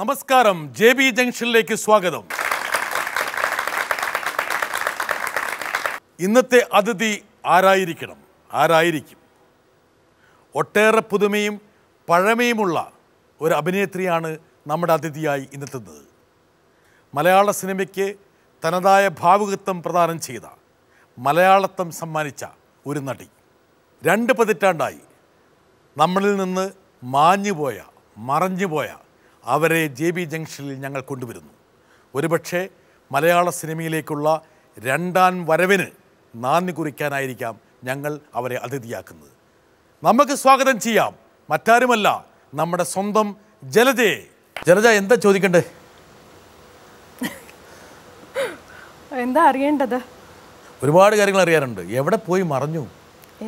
നമസ്കാരം JB ജംഗ്ഷനിലേക്ക് സ്വാഗതം ഇന്നത്തെ അതിഥി ആരായിരിക്കും ഒട്ടേറെ പുതുമയും പഴമയുമുള്ള ഒരു അഭിനേത്രിയാണ് നമ്മുടെ അതിഥിയായി ഇന്നെത്തുന്നത് മലയാള സിനിമയ്ക്ക് തനതായ ഭാവുകത്വം പ്രദാനം ചെയ്ത മലയാളത്വം സമ്മാനിച്ച ഒരു നടി രണ്ട് പതിറ്റാണ്ടായി നമ്മളിൽ നിന്ന് മാഞ്ഞുപോയ മറഞ്ഞുപോയ അവരെ JB ജംഗ്ഷനിൽ ഞങ്ങൾ കൊണ്ടുവരുന്നു ഒരുപക്ഷേ മലയാള സിനിമയിലേക്കുള്ള രണ്ടാം വരവിന് നാന്ദി കുറിക്കാനായിരിക്കാം ഞങ്ങൾ അവരെ അതിഥിയാക്കുന്നത് നമുക്ക് സ്വാഗതം ചെയ്യാം മറ്റാരുമല്ല നമ്മുടെ സ്വന്തം ജലജയെ ജലജ എന്താ ചോദിക്കണ്ടേ എന്താ അറിയേണ്ടത് ഒരുപാട് കാര്യങ്ങൾ അറിയാറുണ്ട് എവിടെ പോയി മറഞ്ഞു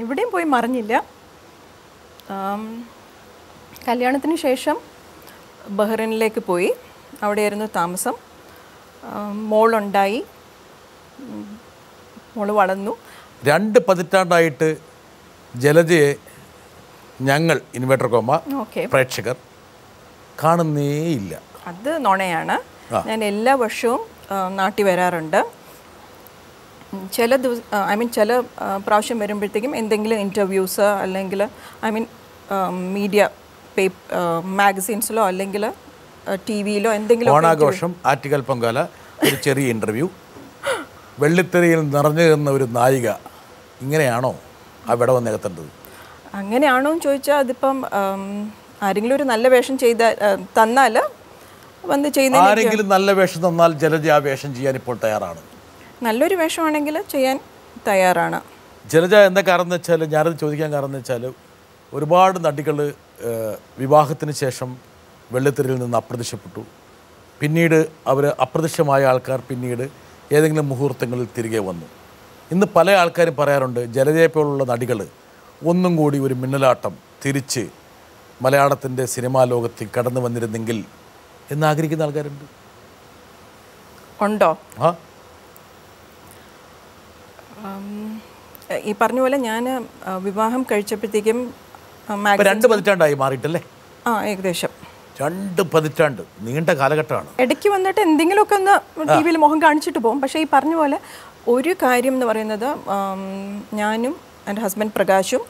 എവിടെയും പോയി മറഞ്ഞില്ല കല്യാണത്തിന് ശേഷം ബഹ്റിനിലേക്ക് പോയി അവിടെയായിരുന്നു താമസം മോളുണ്ടായി മോൾ വളർന്നു രണ്ട് പതിറ്റാണ്ടായിട്ട് ജലജയെ ഞങ്ങൾ ഇൻവേർട്ടർ കോമ പ്രേക്ഷകർ കാണുന്നേ ഇല്ല അത് നുണയാണ് ഞാൻ എല്ലാ വർഷവും നാട്ടിൽ വരാറുണ്ട് ചില ദിവസം ചില പ്രാവശ്യം വരുമ്പോഴത്തേക്കും എന്തെങ്കിലും ഇൻ്റർവ്യൂസ് അല്ലെങ്കിൽ മീഡിയ മാഗസീൻസിലോ അല്ലെങ്കിൽ ടി വിയിലോ എന്തെങ്കിലും ഓണാഘോഷം ആറ്റുകാൽ പൊങ്കാല ഒരു ചെറിയ ഇൻ്റർവ്യൂ വെള്ളിത്തെരയിൽ നിറഞ്ഞു നിന്ന ഒരു നായിക ഇങ്ങനെയാണോ അവിടെ വന്ന് എത്തേണ്ടത് അങ്ങനെയാണോ എന്ന് ചോദിച്ചാൽ അതിപ്പം ആരെങ്കിലും ഒരു നല്ല വേഷം ചെയ്താൽ തന്നാൽ വന്ന് ചെയ്യുന്ന ആരെങ്കിലും നല്ല വേഷം തന്നാൽ ജലജ ആ വേഷം ചെയ്യാൻ ഇപ്പോൾ തയ്യാറാണ് നല്ലൊരു വേഷമാണെങ്കിൽ ചെയ്യാൻ തയ്യാറാണ് ജലജ എന്താ കാരണം എന്ന് വെച്ചാൽ ഞാനത് ചോദിക്കാൻ കാരണം എന്ന് വെച്ചാൽ ഒരുപാട് നടികൾ വിവാഹത്തിന് ശേഷം വെള്ളിത്തെരയിൽ നിന്ന് അപ്രത്യക്ഷപ്പെട്ടു പിന്നീട് അവർ അപ്രത്യക്ഷമായ ആൾക്കാർ പിന്നീട് ഏതെങ്കിലും മുഹൂർത്തങ്ങളിൽ തിരികെ വന്നു ഇന്ന് പല ആൾക്കാരും പറയാറുണ്ട് ജലജയെപ്പോലുള്ള നടികൾ ഒന്നും കൂടി ഒരു മിന്നലാട്ടം തിരിച്ച് മലയാളത്തിൻ്റെ സിനിമാ ലോകത്തിൽ കടന്നു വന്നിരുന്നെങ്കിൽ എന്നാഗ്രഹിക്കുന്ന ആൾക്കാരുണ്ട് ഉണ്ടോ ഈ പറഞ്ഞ പോലെ ഞാൻ വിവാഹം കഴിച്ചപ്പോഴത്തേക്കും രണ്ട് പതിറ്റാണ്ടായി മാറിയിട്ടല്ലേ ആ ഏകദേശം രണ്ട് പതിറ്റാണ്ട് നീണ്ട കാലഘട്ടമാണ് ഇടയ്ക്ക് വന്നിട്ട് എന്തെങ്കിലുമൊക്കെ ഒന്ന് ടി വിയിൽ മുഖം കാണിച്ചിട്ട് പോകും പക്ഷേ ഈ പറഞ്ഞ പോലെ ഒരു കാര്യം എന്ന് പറയുന്നത് ഞാനും എൻ്റെ ഹസ്ബൻഡ് പ്രകാശും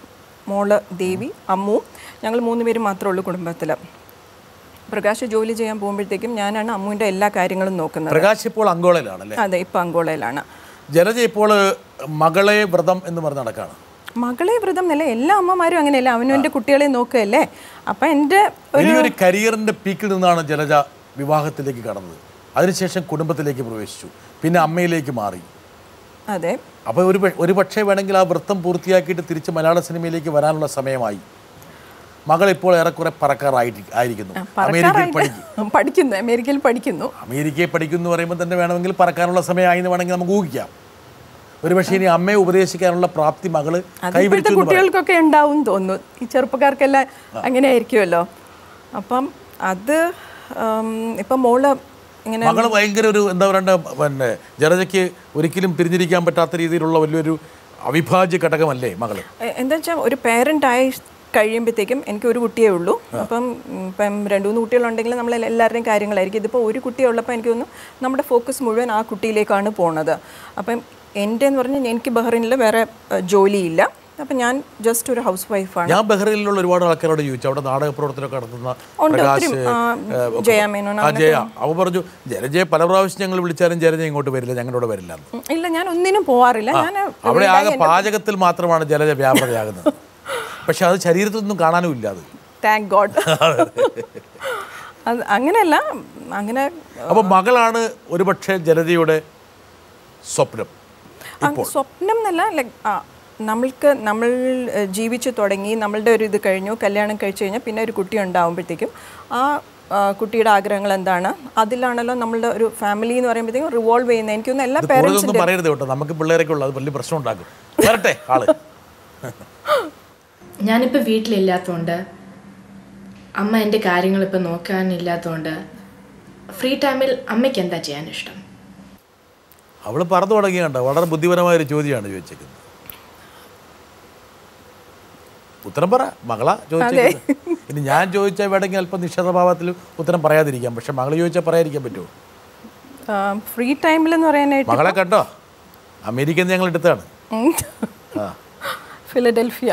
മോള് ദേവി അമ്മുവും ഞങ്ങൾ മൂന്ന് പേര് മാത്രമേ ഉള്ളൂ കുടുംബത്തിൽ പ്രകാശ് ജോലി ചെയ്യാൻ പോകുമ്പോഴത്തേക്കും ഞാനാണ് അമ്മുവിൻ്റെ എല്ലാ കാര്യങ്ങളും നോക്കുന്നത് പ്രകാശ് ഇപ്പോൾ അങ്കോളയിലാണല്ലേ അതെ ഇപ്പോൾ അങ്കോളയിലാണ് ജലജ ഇപ്പോൾ മകളെ വ്രതം എന്ന് പറഞ്ഞ നടക്കാണ് മകളെ വ്രതം എന്നല്ല എല്ലാ അമ്മമാരും അങ്ങനെയല്ല അവനവൻ്റെ കുട്ടികളെ നോക്കുകയല്ലേ അപ്പം എൻ്റെ ഒരു കരിയറിൻ്റെ പീക്കിൽ നിന്നാണ് ജലജ വിവാഹത്തിലേക്ക് കടന്നത് അതിനുശേഷം കുടുംബത്തിലേക്ക് പ്രവേശിച്ചു പിന്നെ അമ്മയിലേക്ക് മാറി അതെ അപ്പോൾ ഒരു പക്ഷേ വേണമെങ്കിൽ ആ വൃത്തം പൂർത്തിയാക്കിയിട്ട് തിരിച്ച് മലയാള സിനിമയിലേക്ക് വരാനുള്ള സമയമായി മകൾ ഇപ്പോൾ ഏറെക്കുറെ പറക്കാറായിരിക്കുന്നു അമേരിക്കയിൽ പഠിക്കുന്നു പറയുമ്പോൾ തന്നെ വേണമെങ്കിൽ പറക്കാനുള്ള സമയമായി എന്ന് വേണമെങ്കിൽ നമുക്ക് ഊഹിക്കാം ഒരുപക്ഷെ ഇനി അമ്മയെ ഉപദേശിക്കാനുള്ള പ്രാപ്തി മകള് ഇപ്പോഴത്തെ കുട്ടികൾക്കൊക്കെ ഉണ്ടാവും തോന്നുന്നു ഈ ചെറുപ്പക്കാർക്കെല്ലാം അങ്ങനെ ആയിരിക്കുമല്ലോ അപ്പം അത് ഇപ്പം മോള് ഇങ്ങനെ മകള് ഭയങ്കര ഒരു എന്താ പറയണ്ട പിന്നെ ജലജയ്ക്ക് ഒരിക്കലും പിരിഞ്ഞിരിക്കാൻ പറ്റാത്ത രീതിയിലുള്ള വലിയൊരു അവിഭാജ്യ ഘടകമല്ലേ മകള് എന്താ വെച്ചാൽ ഒരു പേരൻ്റായി കഴിയുമ്പോഴത്തേക്കും എനിക്ക് ഒരു കുട്ടിയേ ഉള്ളൂ അപ്പം ഇപ്പം രണ്ട് മൂന്ന് കുട്ടികളുണ്ടെങ്കിൽ നമ്മൾ എല്ലാവരുടെയും കാര്യങ്ങളായിരിക്കും ഇതിപ്പോൾ ഒരു കുട്ടിയുള്ളപ്പോൾ എനിക്ക് തോന്നുന്നു നമ്മുടെ ഫോക്കസ് മുഴുവൻ ആ കുട്ടിയിലേക്കാണ് പോണത് അപ്പം എൻ്റെ എന്ന് പറഞ്ഞാൽ എനിക്ക് ബഹ്റിനിൽ വേറെ ജോലിയില്ല അപ്പം ഞാൻ ജസ്റ്റ് ഒരു ഹൗസ് വൈഫാണ് ഞാൻ ബഹ്റിനിലുള്ള ഒരുപാട് ആൾക്കാരോട് ചോദിച്ചു അവിടെ നാടക പ്രവർത്തനമൊക്കെ നടത്തുന്ന ജയമേനോൻ പറഞ്ഞു ജലജയെ പല പ്രാവശ്യം ഞങ്ങൾ വിളിച്ചാലും ജലജ ഇങ്ങോട്ട് വരില്ല ഞങ്ങളോട് വരില്ല ഇല്ല ഞാൻ ഒന്നിനും പോവാറില്ല ഞാൻ അവിടെ ആകെ പാചകത്തിൽ മാത്രമാണ് ജലജ വ്യാപൃതയാകുന്നത് പക്ഷെ അത് ശരീരത്തിൽ ഒന്നും കാണാനും ഇല്ല അത് താങ്ക് ഗോഡ് അങ്ങനെയല്ല അങ്ങനെ അപ്പം മകളാണ് ഒരുപക്ഷെ ജലജയുടെ സ്വപ്നം സ്വപ്നം എന്നല്ല ലൈക്ക് നമ്മൾക്ക് നമ്മൾ ജീവിച്ചു തുടങ്ങി നമ്മളുടെ ഒരു ഇത് കഴിഞ്ഞു കല്യാണം കഴിച്ചു കഴിഞ്ഞാൽ പിന്നെ ഒരു കുട്ടി ഉണ്ടാകുമ്പോഴത്തേക്കും ആ കുട്ടിയുടെ ആഗ്രഹങ്ങൾ എന്താണ് അതിലാണല്ലോ നമ്മളുടെ ഒരു ഫാമിലി എന്ന് പറയുമ്പോഴത്തേക്കും റിവോൾവ് ചെയ്യുന്നത് എനിക്കൊന്നും എല്ലാ പേരൻസും പറയരുത് കേട്ടോ നമുക്ക് പിള്ളേരൊക്കെ ഉള്ളത് വലിയ പ്രശ്നം ഉണ്ടാക്കും വരട്ടെ ആള് ഞാനിപ്പോൾ വീട്ടിലില്ലാത്തതുകൊണ്ട് അമ്മ എൻ്റെ കാര്യങ്ങളിപ്പോൾ നോക്കാനില്ലാത്തതുകൊണ്ട് ഫ്രീ ടൈമിൽ അമ്മയ്ക്ക് എന്താ ചെയ്യാൻ ഇഷ്ടം അവൾ പറഞ്ഞു തുടങ്ങിയാണ്ട വളരെ ബുദ്ധിപരമായൊരു ചോദ്യമാണ് ചോദിച്ചേക്കുന്നത് ഉത്തരം പറ, മകളാ ചോദിച്ചത്. ഇനി ഞാൻ ചോദിച്ചാൽ വേണമെങ്കിൽ അല്പം നിഷേധഭാവത്തിൽ ഉത്തരം പറയാതിരിക്കാം, പക്ഷെ മകൾ ചോദിച്ചാൽ പറയാതിരിക്കാൻ പറ്റുമോ? ഫ്രീ ടൈമിലെന്ന് പറയാനായിട്ട് മകളെ കേട്ടോ, അമേരിക്കയിൽ നിന്ന് ഞങ്ങൾ എടുത്താണ് ഫിലഡൽഫിയ.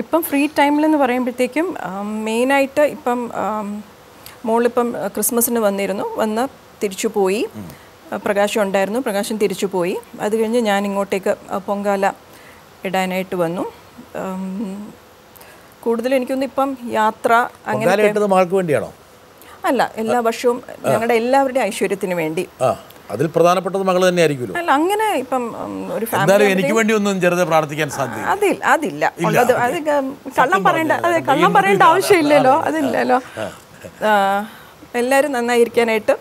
ഇപ്പം ഫ്രീ ടൈമിലെന്ന് പറയുമ്പോഴത്തേക്കും മെയിനായിട്ട് ഇപ്പം മോളിപ്പം ക്രിസ്മസിന് വന്നിരുന്നു, വന്ന് തിരിച്ചു പോയി. പ്രകാശം ഉണ്ടായിരുന്നു, പ്രകാശം തിരിച്ചു പോയി. അത് കഴിഞ്ഞ് ഞാൻ ഇങ്ങോട്ടേക്ക് പൊങ്കാല ഇടാനായിട്ട് വന്നു. കൂടുതലും എനിക്കൊന്നും ഇപ്പം യാത്ര അങ്ങനെ അല്ല, എല്ലാ വർഷവും ഞങ്ങളുടെ എല്ലാവരുടെയും ഐശ്വര്യത്തിന് വേണ്ടി അതിൽ പ്രധാനപ്പെട്ടത് മകൾ തന്നെ ആയിരിക്കുമല്ലോ. അല്ല അങ്ങനെ ഇപ്പം ഒരു ഫാമിലി എനിക്ക് വേണ്ടി ഒന്നും ചെറുതായി പ്രാർത്ഥിക്കാൻ സാധ്യത അതിൽ അതില്ല. അത് കള്ളം പറയേണ്ട ആവശ്യമില്ലല്ലോ, അതില്ലല്ലോ. എല്ലാവരും നന്നായിരിക്കാനായിട്ട്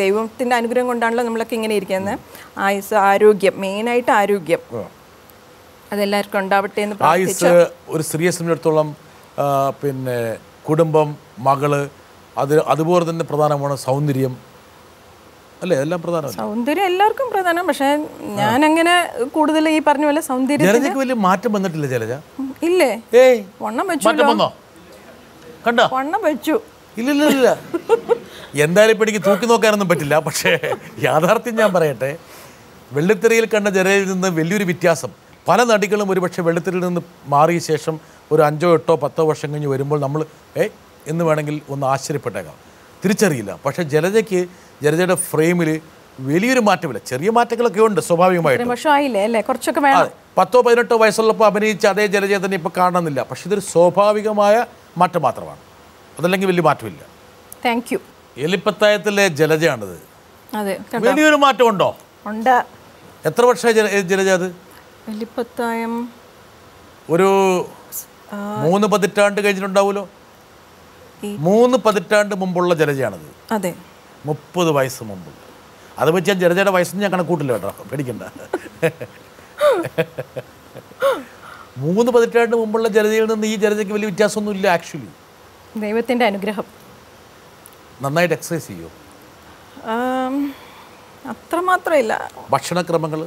ദൈവത്തിൻ്റെ അനുഗ്രഹം കൊണ്ടാണല്ലോ നമ്മളൊക്കെ ഇങ്ങനെ ഇരിക്കുന്നത്. ആയുസ്, ആരോഗ്യം, മെയിനായിട്ട് ആരോഗ്യം അതെല്ലാവർക്കും ഉണ്ടാവട്ടെ എന്ന് പ്രാർത്ഥിച്ചു. ഒരു സ്ത്രീയെ സംബന്ധിച്ചിടത്തോളം പിന്നെ കുടുംബം, മകള്, അതുപോലെ തന്നെ പ്രധാനമാണ് സൗന്ദര്യം അല്ലേ? എല്ലാം പ്രധാനമാണ്, സൗന്ദര്യം എല്ലാവർക്കും പ്രധാനം. പക്ഷേ ഞാനങ്ങനെ കൂടുതൽ ഈ പറഞ്ഞ പോലെ സൗന്ദര്യം വലിയ മാറ്റം വന്നിട്ടില്ല ജലജ. ഇല്ലേ, വണ്ണം വെച്ചു കണ്ടോ, വണ്ണം വെച്ചു. ഇല്ലില്ല, എന്തായാലും ഇപ്പം എനിക്ക് തൂക്കി നോക്കാനൊന്നും പറ്റില്ല. പക്ഷേ യാഥാർത്ഥ്യം ഞാൻ പറയട്ടെ, വെള്ളിത്തിരയിൽ കണ്ട ജലയിൽ നിന്ന് വലിയൊരു വ്യത്യാസം. പല നടികളും ഒരുപക്ഷെ വെള്ളിത്തിരയിൽ നിന്ന് മാറിയ ശേഷം ഒരു 5 or 8 or 10 വർഷം കഴിഞ്ഞ് വരുമ്പോൾ നമ്മൾ എന്ന് വേണമെങ്കിൽ ഒന്ന് ആശ്ചര്യപ്പെട്ടേക്കാം, തിരിച്ചറിയില്ല. പക്ഷേ ജലജയ്ക്ക്, ജലജയുടെ ഫ്രെയിമിൽ വലിയൊരു മാറ്റമില്ല. ചെറിയ മാറ്റങ്ങളൊക്കെ ഉണ്ട് സ്വാഭാവികമായിട്ട്. 10 or 18 വയസ്സുള്ളപ്പോൾ അഭിനയിച്ച അതേ ജലജയെ തന്നെ ഇപ്പോൾ കാണണമെന്നില്ല. പക്ഷെ ഇതൊരു സ്വാഭാവികമായ മാറ്റം മാത്രമാണ്, അതല്ലെങ്കിൽ വലിയ മാറ്റമില്ല. Thank you. എലിപ്പത്തായത്തിലെ ജലജയാണിത്. വലിയൊരു മാറ്റം ഉണ്ടോ? ഉണ്ട്. എത്ര വർഷമായി ജലജ? അത് എലിപ്പത്തായം ഒരു 3 പതിറ്റാണ്ട് കഴിഞ്ഞിട്ടുണ്ടാവുമല്ലോ. 3 പതിറ്റാണ്ട് മുമ്പുള്ള ജലജയാണിത്. അതെ, 30 വയസ്സ് മുമ്പുള്ള. അത് വെച്ച് ഞാൻ ജലജയുടെ വയസ്സൊന്നും ഞാൻ കണക്കൂട്ടില്ല കേട്ടോ, പേടിക്കണ്ട. 3 പതിറ്റാണ്ട് മുമ്പുള്ള ജലജയിൽ നിന്ന് ഈ ജലജയ്ക്ക് വലിയ വ്യത്യാസമൊന്നും ഇല്ല ആക്ച്വലി. ദൈവത്തിൻ്റെ അനുഗ്രഹം. നന്നായിട്ട് എക്സസൈസ് ചെയ്യോ? അത്രമാത്രം ഇല്ല. ഭക്ഷണക്രമങ്ങൾ?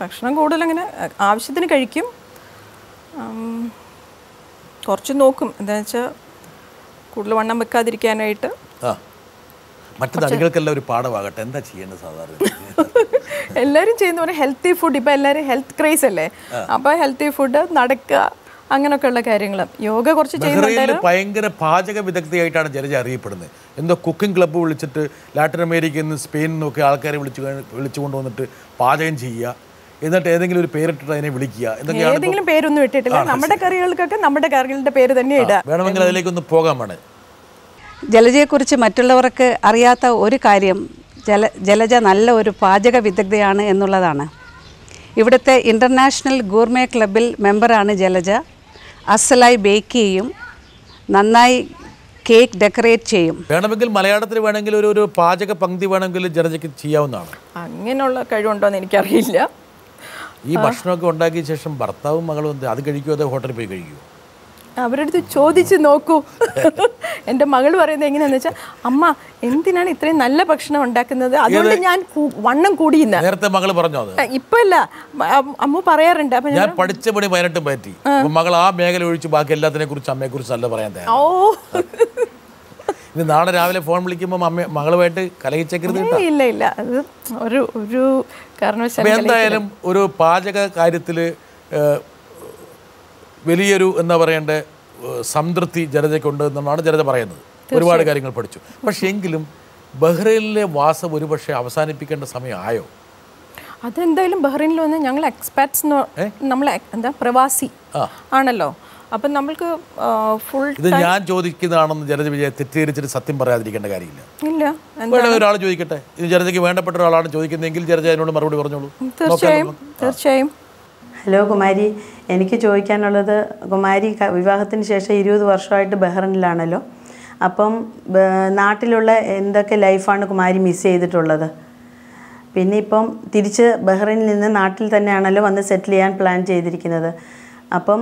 ഭക്ഷണം കൂടുതലങ്ങനെ ആവശ്യത്തിന് കഴിക്കും, കുറച്ച് നോക്കും. എന്താണെന്ന് വെച്ചാൽ കൂടുതൽ വണ്ണം വെക്കാതിരിക്കാനായിട്ട്. മറ്റു നടികൾക്കെല്ലാം ഒരു പാഠമാകട്ടെ, എന്താ ചെയ്യേണ്ടത്? സാധാരണ എല്ലാവരും ചെയ്യുന്ന ഒരു ഹെൽത്തി ഫുഡ്, ഇപ്പം എല്ലാവരും ഹെൽത്ത് ക്രേസ് അല്ലേ, അപ്പോൾ ഹെൽത്തി ഫുഡ്, നടക്കുക, അങ്ങനെയൊക്കെയുള്ള കാര്യങ്ങൾ, യോഗ കുറച്ച് ചെയ്യുന്നുണ്ടായിരുന്നു. ഭയങ്കര പാചക വിദഗ്ധയായിട്ടാണ് ജലജ അറിയപ്പെടുന്നത്. എന്തോ കുക്കിംഗ് ക്ലബ്ബ് വിളിച്ചിട്ട് ലാറ്റിൻ അമേരിക്കയിൽ നിന്ന്, സ്പെയിനിൽ നിന്നൊക്കെ ആൾക്കാരെ വിളിച്ചു കൊണ്ടുവന്നിട്ട് പാചകം ചെയ്യുക, എന്നിട്ട് ഏതെങ്കിലും ഒരു പേരിട്ടിട്ട് അതിനെ വിളിക്കുക. ഏതെങ്കിലും പേരൊന്നും ഇട്ടിട്ടില്ല, നമ്മുടെ കറികൾക്കൊക്കെ നമ്മുടെ കറികളുടെ പേര് തന്നെ ഇടുക. വേണമെങ്കിൽ അതിലേക്കൊന്ന് പോകാമാണ്. ജലജയെക്കുറിച്ച് മറ്റുള്ളവർക്ക് അറിയാത്ത ഒരു കാര്യം, ജലജ നല്ല ഒരു പാചക വിദഗ്ധയാണ് എന്നുള്ളതാണ്. ഇവിടുത്തെ ഇൻ്റർനാഷണൽ ഗൂർമേ ക്ലബ്ബിൽ മെമ്പറാണ് ജലജ. അസലായി ബേക്ക് ചെയ്യും, നന്നായി കേക്ക് ഡെക്കറേറ്റ് ചെയ്യും. വേണമെങ്കിൽ മലയാളത്തിൽ വേണമെങ്കിൽ ഒരു പാചക പങ്ക്തി വേണമെങ്കിൽ ജലജയ്ക്ക് ചെയ്യാവുന്നതാണ്. അങ്ങനെയുള്ള കഴിവുണ്ടോയെന്ന് എനിക്കറിയില്ല. ഈ ഭക്ഷണമൊക്കെ ഉണ്ടാക്കിയ ശേഷം ഭർത്താവും മകളും അത് കഴിക്കുമോ, അതോ ഹോട്ടലിൽ പോയി കഴിക്കുമോ? അവരടുത്ത് ചോദിച്ച് നോക്കൂ. എൻ്റെ മകൾ പറയുന്നത് എങ്ങനെയാണെന്ന് വെച്ചാൽ, അമ്മ എന്തിനാണ് ഇത്രയും നല്ല ഭക്ഷണം ഉണ്ടാക്കുന്നത്, അതുകൊണ്ട് ഞാൻ വണ്ണം കൂടിയില്ല. നേരത്തെ മകൾ പറഞ്ഞോ? ഇപ്പല്ല, അമ്മ പറയാറുണ്ട്. അപ്പം ഞാൻ പഠിച്ച പണി 18 പറ്റി. മകൾ ആ മേഖല ഒഴിച്ച് ബാക്കി എല്ലാത്തിനെ കുറിച്ച് അമ്മയെ കുറിച്ച് നല്ല പറയാൻ തയ്യാറാണ്. ഓ, ഇനി നാളെ രാവിലെ ഫോൺ വിളിക്കുമ്പോൾ അമ്മ മകളുമായിട്ട് കലഹിച്ചേക്കരുത്. ഇല്ല ഇല്ല, അത് ഒരു ഒരു കാരണവശാലും. എന്തായാലും ഒരു പാചക കാര്യത്തിൽ വലിയൊരു എന്താ പറയേണ്ട സംതൃപ്തി ജലജയ്ക്കുണ്ട് എന്നാണ് ജലജ പറയുന്നത്. ഒരുപാട് കാര്യങ്ങൾ പഠിച്ചു. പക്ഷേ എങ്കിലും ബഹ്റൈനിലെ വാസം ഒരുപക്ഷെ അവസാനിപ്പിക്കേണ്ട സമയമായോ? അതെന്തായാലും ബഹ്റൈനിൽ വന്ന് ഞങ്ങൾ എക്സ്പാറ്റ്സ്, നമ്മൾ എന്താ പ്രവാസി ആണല്ലോ, അപ്പം നമ്മൾക്ക് ഫുൾ. ഇത് ഞാൻ ചോദിക്കുന്നതാണെന്ന് ജലജ വിജയ തെറ്റിദ്ധരിച്ചിട്ട് സത്യം പറയാതിരിക്കേണ്ട കാര്യമില്ല. ഇല്ല, ഒരാൾ ചോദിക്കട്ടെ, ഇത് ജലജയ്ക്ക് വേണ്ടപ്പെട്ട ഒരാളാണ് ചോദിക്കുന്നതെങ്കിൽ ജലജ അതിനോട് മറുപടി പറഞ്ഞോളൂ. തീർച്ചയായും, തീർച്ചയായും. ഹലോ കുമാരി, എനിക്ക് ചോദിക്കാനുള്ളത്, കുമാരി വിവാഹത്തിന് ശേഷം 20 വർഷമായിട്ട് ബഹ്റിനിലാണല്ലോ, അപ്പം നാട്ടിലുള്ള എന്തൊക്കെ ലൈഫാണ് കുമാരി മിസ് ചെയ്തിട്ടുള്ളത്? പിന്നെ ഇപ്പം തിരിച്ച് ബഹ്റിനിൽ നിന്ന് നാട്ടിൽ തന്നെയാണല്ലോ വന്ന് സെറ്റിൽ ചെയ്യാൻ പ്ലാൻ ചെയ്തിരിക്കുന്നത്, അപ്പം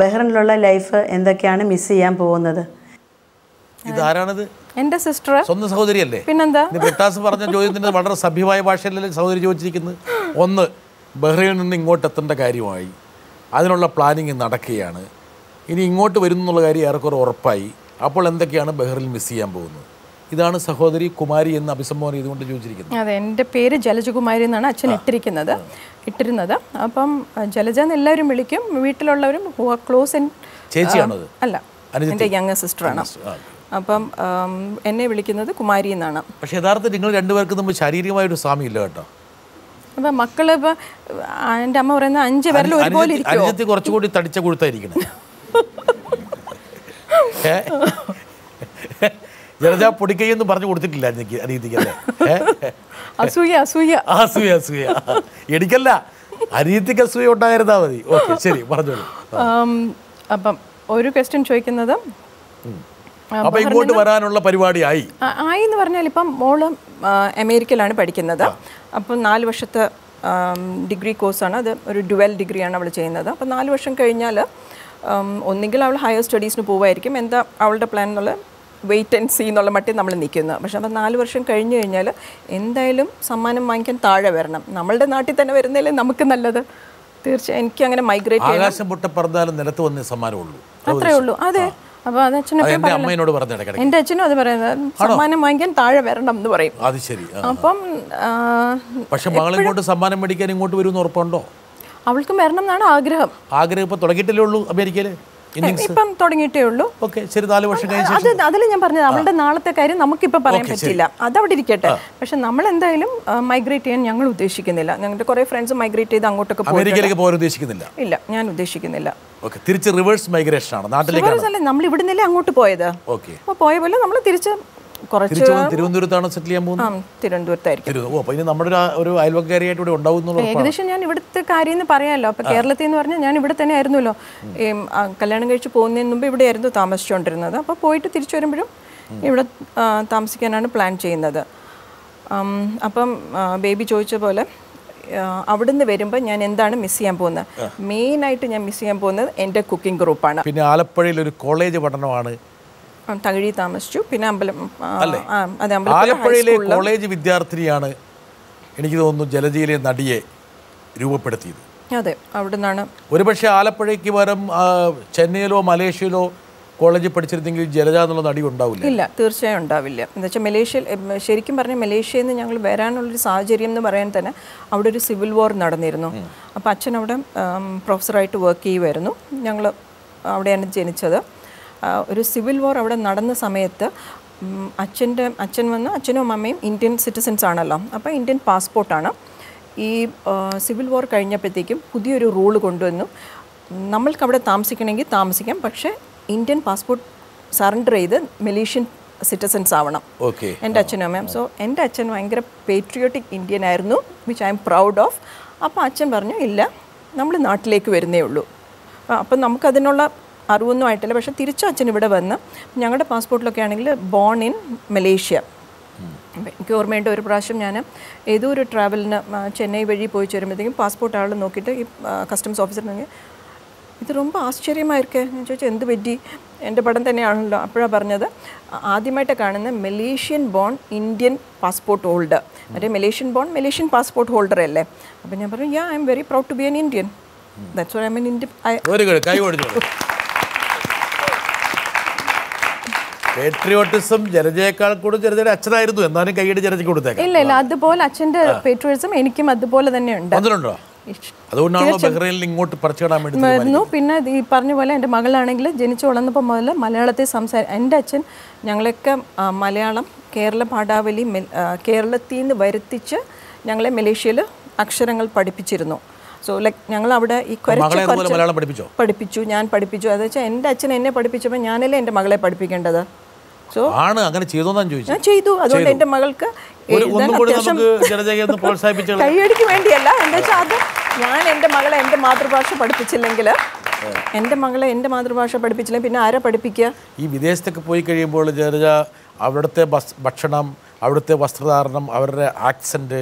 ബഹ്റിനിലുള്ള ലൈഫ് എന്തൊക്കെയാണ് മിസ് ചെയ്യാൻ പോകുന്നത്? ഇതാരാണത്? എൻ്റെ സിസ്റ്റർ, സ്വന്തം സഹോദരിയല്ലേ. പിന്നെന്താ, പറഞ്ഞ ചോദ്യത്തിന് വളരെ സഭ്യമായ ഭാഷയിലല്ലേ സഹോദരി ചോദിച്ചിരിക്കുന്നത്. ഒന്ന്, ബഹ്റൈനിൽ നിന്ന് ഇങ്ങോട്ടെത്തേണ്ട കാര്യമായി, അതിനുള്ള പ്ലാനിങ് നടക്കുകയാണ്. ഇനി ഇങ്ങോട്ട് വരുന്നുള്ള കാര്യം ഏറെക്കുറെ ഉറപ്പായി. അപ്പോൾ എന്തൊക്കെയാണ് ബഹ്റൈനിൽ മിസ് ചെയ്യാൻ പോകുന്നത്? ഇതാണ് സഹോദരി കുമാരി എന്ന് അഭിസംബോധന ചെയ്തുകൊണ്ട് ചോദിച്ചിരിക്കുന്നത്. അതെ, എൻ്റെ പേര് ജലജകുമാരി എന്നാണ് അച്ഛൻ ഇട്ടിരുന്നത്. അപ്പം ജലജ എന്ന് എല്ലാവരും വിളിക്കും, വീട്ടിലുള്ളവരും. ക്ലോസ് ചേച്ചിയാണത് അല്ല, എൻ്റെ യങ് സിസ്റ്ററാണ്. അപ്പം എന്നെ വിളിക്കുന്നത് കുമാരി എന്നാണ്. പക്ഷേ യഥാർത്ഥത്തിൽ നിങ്ങൾ രണ്ടുപേർക്കും തമ്മിൽ ശാരീരികമായൊരു സാമ്യമില്ല കേട്ടോ. അപ്പം മക്കൾ ഇപ്പം എൻ്റെ അമ്മ പറയുന്നത് 5 പേരിൽ ഒരുപോലെ ഇരിക്കും. കുറച്ചുകൂടി തടിച്ച കൊടുത്തായിരിക്കണം. ജലജ പൊടിക്കൈയെന്ന് പറഞ്ഞു കൊടുത്തിട്ടില്ല എനിക്ക്. അനീതിക്കല്ല, എനിക്കല്ല, അനീതിക്ക് അസൂയ ഉണ്ടായിരുന്നാ മതി. ഓക്കെ, ശരി, പറഞ്ഞോളൂ. അപ്പം ഒരു ക്വസ്റ്റ്യൻ ചോദിക്കുന്നത് ആയി എന്ന് പറഞ്ഞാൽ, ഇപ്പം മോള് അമേരിക്കയിലാണ് പഠിക്കുന്നത്. അപ്പം 4 വർഷത്തെ ഡിഗ്രി കോഴ്സാണ്. അത് ഒരു ഡ്യുവൽ ഡിഗ്രിയാണ് അവൾ ചെയ്യുന്നത്. അപ്പം 4 വർഷം കഴിഞ്ഞാൽ ഒന്നുകിൽ അവൾ ഹയർ സ്റ്റഡീസിന് പോവായിരിക്കും. എന്താ അവളുടെ പ്ലാൻ എന്നുള്ള വെയിറ്റ് ആൻഡ് സീ എന്നുള്ള മട്ടിൽ നമ്മൾ നിൽക്കുന്നത്. പക്ഷേ അപ്പം 4 വർഷം കഴിഞ്ഞ് കഴിഞ്ഞാൽ എന്തായാലും സമ്മാനം വാങ്ങിക്കാൻ താഴെ വരണം. നമ്മളുടെ നാട്ടിൽ തന്നെ വരുന്നതിൽ നമുക്ക് നല്ലത്. തീർച്ചയായും എനിക്ക് അങ്ങനെ മൈഗ്രേറ്റ് അത്രേ ഉള്ളൂ. അതെ, അപ്പോൾ അത് അച്ഛനും എൻ്റെ അച്ഛനും അത് പറയുന്നത് സമ്മാനം വാങ്ങിക്കാൻ താഴെ വരണം എന്ന് പറയും. അത് ശരി. അപ്പം പക്ഷെ മകളിങ്ങോട്ട് സമ്മാനം മേടിക്കാൻ ഇങ്ങോട്ട് വരും എന്ന് ഉറപ്പുണ്ടോ? അവൾക്കും വരണം എന്നാണ് ആഗ്രഹം. ആഗ്രഹം ഇപ്പോൾ തുടങ്ങിയിട്ടേ ഉള്ളൂ, അമേരിക്കയിൽ ഇപ്പം തുടങ്ങിയിട്ടേ ഉള്ളൂ. അത് അതിൽ ഞാൻ പറഞ്ഞത് അവളുടെ നാളത്തെ കാര്യം നമുക്കിപ്പോൾ പറയാൻ പറ്റില്ല, അതവിടെ ഇരിക്കട്ടെ. പക്ഷെ നമ്മൾ എന്തായാലും മൈഗ്രേറ്റ് ചെയ്യാൻ ഞങ്ങൾ ഉദ്ദേശിക്കുന്നില്ല. ഞങ്ങളുടെ കുറേ ഫ്രണ്ട്സ് മൈഗ്രേറ്റ് ചെയ്ത് അങ്ങോട്ടൊക്കെ പോകുന്നില്ല. ഇല്ല, ഞാൻ ഉദ്ദേശിക്കുന്നില്ല. തിരിച്ച് റിവേഴ്സ് മൈഗ്രേഷൻ ആണ്. നാട്ടിലേക്ക് നമ്മൾ ഇവിടുന്നല്ലേ അങ്ങോട്ട് പോയത്. അപ്പോൾ പോയ പോലെ നമ്മൾ തിരിച്ച് കുറച്ച് തിരുവനന്തപുരത്താണ് സെറ്റിൽ ചെയ്യാൻ പോകുന്നത്. തിരുവനന്തപുരത്തായിരിക്കും ഏകദേശം. ഞാൻ ഇവിടുത്തെ കാര്യം പറയാമല്ലോ. അപ്പോൾ കേരളത്തിൽ എന്ന് പറഞ്ഞാൽ ഞാൻ ഇവിടെ തന്നെ ആയിരുന്നല്ലോ. ഈ കല്യാണം കഴിച്ച് പോകുന്നതിന് മുമ്പ് ഇവിടെ ആയിരുന്നു താമസിച്ചുകൊണ്ടിരുന്നത്. അപ്പോൾ പോയിട്ട് തിരിച്ചു വരുമ്പോഴും ഇവിടെ താമസിക്കാനാണ് പ്ലാൻ ചെയ്യുന്നത്. അപ്പം ബേബി ചോദിച്ച പോലെ അവിടുന്ന് വരുമ്പോൾ ഞാൻ എന്താണ് മിസ് ചെയ്യാൻ പോകുന്നത്? മെയിനായിട്ട് ഞാൻ മിസ് ചെയ്യാൻ പോകുന്നത് എൻ്റെ കുക്കിംഗ് ഗ്രൂപ്പാണ്. പിന്നെ ആലപ്പുഴയിൽ ഒരു കോളേജ് പഠനമാണ്. തകഴി താമസിച്ചു. പിന്നെ ആലപ്പുഴയിലെ കോളേജ് വിദ്യാർത്ഥിനിയാണ് എനിക്ക് തോന്നുന്നു ജലജയിലെ നടിയെ രൂപപ്പെടുത്തിയത്. അതെ, അവിടെ നിന്നാണ്. ഒരുപക്ഷെ ആലപ്പുഴയ്ക്ക് പകരം ചെന്നൈയിലോ മലേഷ്യയിലോ കോളേജിൽ പഠിച്ചിരുന്നെങ്കിൽ ജലജ എന്നുള്ള നടി ഉണ്ടാവില്ല. ഇല്ല, തീർച്ചയായും ഉണ്ടാവില്ല. എന്താ വെച്ചാൽ മലേഷ്യയിൽ, ശരിക്കും പറഞ്ഞാൽ മലേഷ്യയിൽ നിന്ന് ഞങ്ങൾ വരാനുള്ളൊരു സാഹചര്യം എന്ന് പറയാൻ തന്നെ അവിടെ ഒരു സിവിൽ വാർ നടന്നിരുന്നു. അപ്പോൾ അച്ഛൻ അവിടെ പ്രൊഫസറായിട്ട് വർക്ക് ചെയ്യുമായിരുന്നു. ഞങ്ങൾ അവിടെയാണ് ജനിച്ചത്. ഒരു സിവിൽ വാർ അവിടെ നടന്ന സമയത്ത് അച്ഛൻ വന്ന്, അച്ഛനും അമ്മയും ഇന്ത്യൻ സിറ്റിസൻസ് ആണല്ലോ, അപ്പോൾ ഇന്ത്യൻ പാസ്പോർട്ടാണ്. ഈ സിവിൽ വാർ കഴിഞ്ഞപ്പോഴത്തേക്കും പുതിയൊരു റൂള് കൊണ്ടുവന്നു. നമ്മൾക്ക് അവിടെ താമസിക്കണമെങ്കിൽ താമസിക്കാം, പക്ഷേ ഇന്ത്യൻ പാസ്പോർട്ട് സറണ്ടർ ചെയ്ത് മലേഷ്യൻ സിറ്റിസൻസ് ആവണം. ഓക്കെ, എൻ്റെ അച്ഛനും അമ്മയും. സോ എൻ്റെ അച്ഛൻ ഭയങ്കര പേട്രിയോട്ടിക് ഇന്ത്യൻ ആയിരുന്നു, which I am proud of. അപ്പോൾ അച്ഛൻ പറഞ്ഞു, ഇല്ല, നമ്മൾ നാട്ടിലേക്ക് വരുന്നേ ഉള്ളൂ. അപ്പം നമുക്കതിനുള്ള അറിവൊന്നും ആയിട്ടില്ല. പക്ഷേ തിരിച്ച് അച്ഛൻ ഇവിടെ വന്ന്, ഞങ്ങളുടെ പാസ്പോർട്ടിലൊക്കെ ആണെങ്കിൽ ബോൺ ഇൻ മലേഷ്യ. എനിക്ക് ഓർമ്മയുണ്ട്, ഒരു പ്രാവശ്യം ഞാൻ ഏതോ ഒരു ട്രാവലിന് ചെന്നൈ വഴി പോയി ചേരുമ്പോഴത്തേക്കും പാസ്പോർട്ട് ആൾ നോക്കിയിട്ട് ഈ കസ്റ്റംസ് ഓഫീസറിനെങ്കിൽ ഇത് ரொம்ப ആശ്ചര്യമായിരിക്കേ ഞാൻ ചോദിച്ചാൽ, എന്ത് പറ്റി? എൻ്റെ പടം തന്നെയാണല്ലോ. അപ്പോഴാണ് പറഞ്ഞത്, ആദ്യമായിട്ട് കാണുന്ന Malaysian born Indian passport holder. മറ്റേ Malaysian born Malaysian passport holder അല്ലേ. അപ്പോൾ ഞാൻ പറഞ്ഞു, yeah I am very proud to be an Indian. That's why I am an Indian. Patriotism ജലജയേക്കാൾ കൂടുതൽ ജലജയുടെ അച്ഛനായിരുന്നു. എന്നാലും കൈയ്യടി ജലജയ്ക്ക് കൊടുത്തേക്കാം. ഇല്ല ഇല്ല, അതുപോലെ അച്ഛൻ്റെ പേട്രിയോട്ടിസം എനിക്കും അതുപോലെ തന്നെ ഉണ്ട്. അതുകൊണ്ടാണോ ബഹ്റൈനിൽ ഇങ്ങോട്ട് പറിച്ചിടാൻ വേണ്ടി? പിന്നെ ഈ പറഞ്ഞ പോലെ എൻ്റെ മകളാണെങ്കിൽ ജനിച്ചു വളർന്നപ്പോൾ മുതൽ മലയാളത്തിൽ എൻ്റെ അച്ഛൻ ഞങ്ങളൊക്കെ മലയാളം കേരള പാഠാവലി കേരളത്തിൽ നിന്ന് വരുത്തിച്ച് ഞങ്ങളെ മലേഷ്യയിൽ അക്ഷരങ്ങൾ പഠിപ്പിച്ചിരുന്നു. സോ ലൈക്ക് ഞങ്ങൾ അവിടെ ഈ പഠിപ്പിച്ചു, ഞാൻ പഠിപ്പിച്ചു. അത് വെച്ചാൽ എൻ്റെ അച്ഛൻ എന്നെ പഠിപ്പിച്ചപ്പോൾ ഞാനല്ലേ എൻ്റെ മകളെ പഠിപ്പിക്കേണ്ടത്. സോ ആണ് അങ്ങനെ ഞാൻ ചെയ്തു. അതുകൊണ്ട് എൻ്റെ മകൾക്ക് കൈയടിക്ക് വേണ്ടിയല്ല, എന്താ വെച്ചാൽ അത് ഞാൻ എൻ്റെ മകളെ എൻ്റെ മാതൃഭാഷ പഠിപ്പിച്ചില്ലെങ്കിൽ, എൻ്റെ മകളെ എൻ്റെ മാതൃഭാഷ പഠിപ്പിച്ചില്ലെങ്കിൽ പിന്നെ ആരാ പഠിപ്പിക്കുക? ഈ വിദേശത്തൊക്കെ പോയി കഴിയുമ്പോൾ ജലജ അവിടുത്തെ ഭക്ഷണം, അവിടുത്തെ വസ്ത്രധാരണം, അവരുടെ ആക്സെൻറ്റ്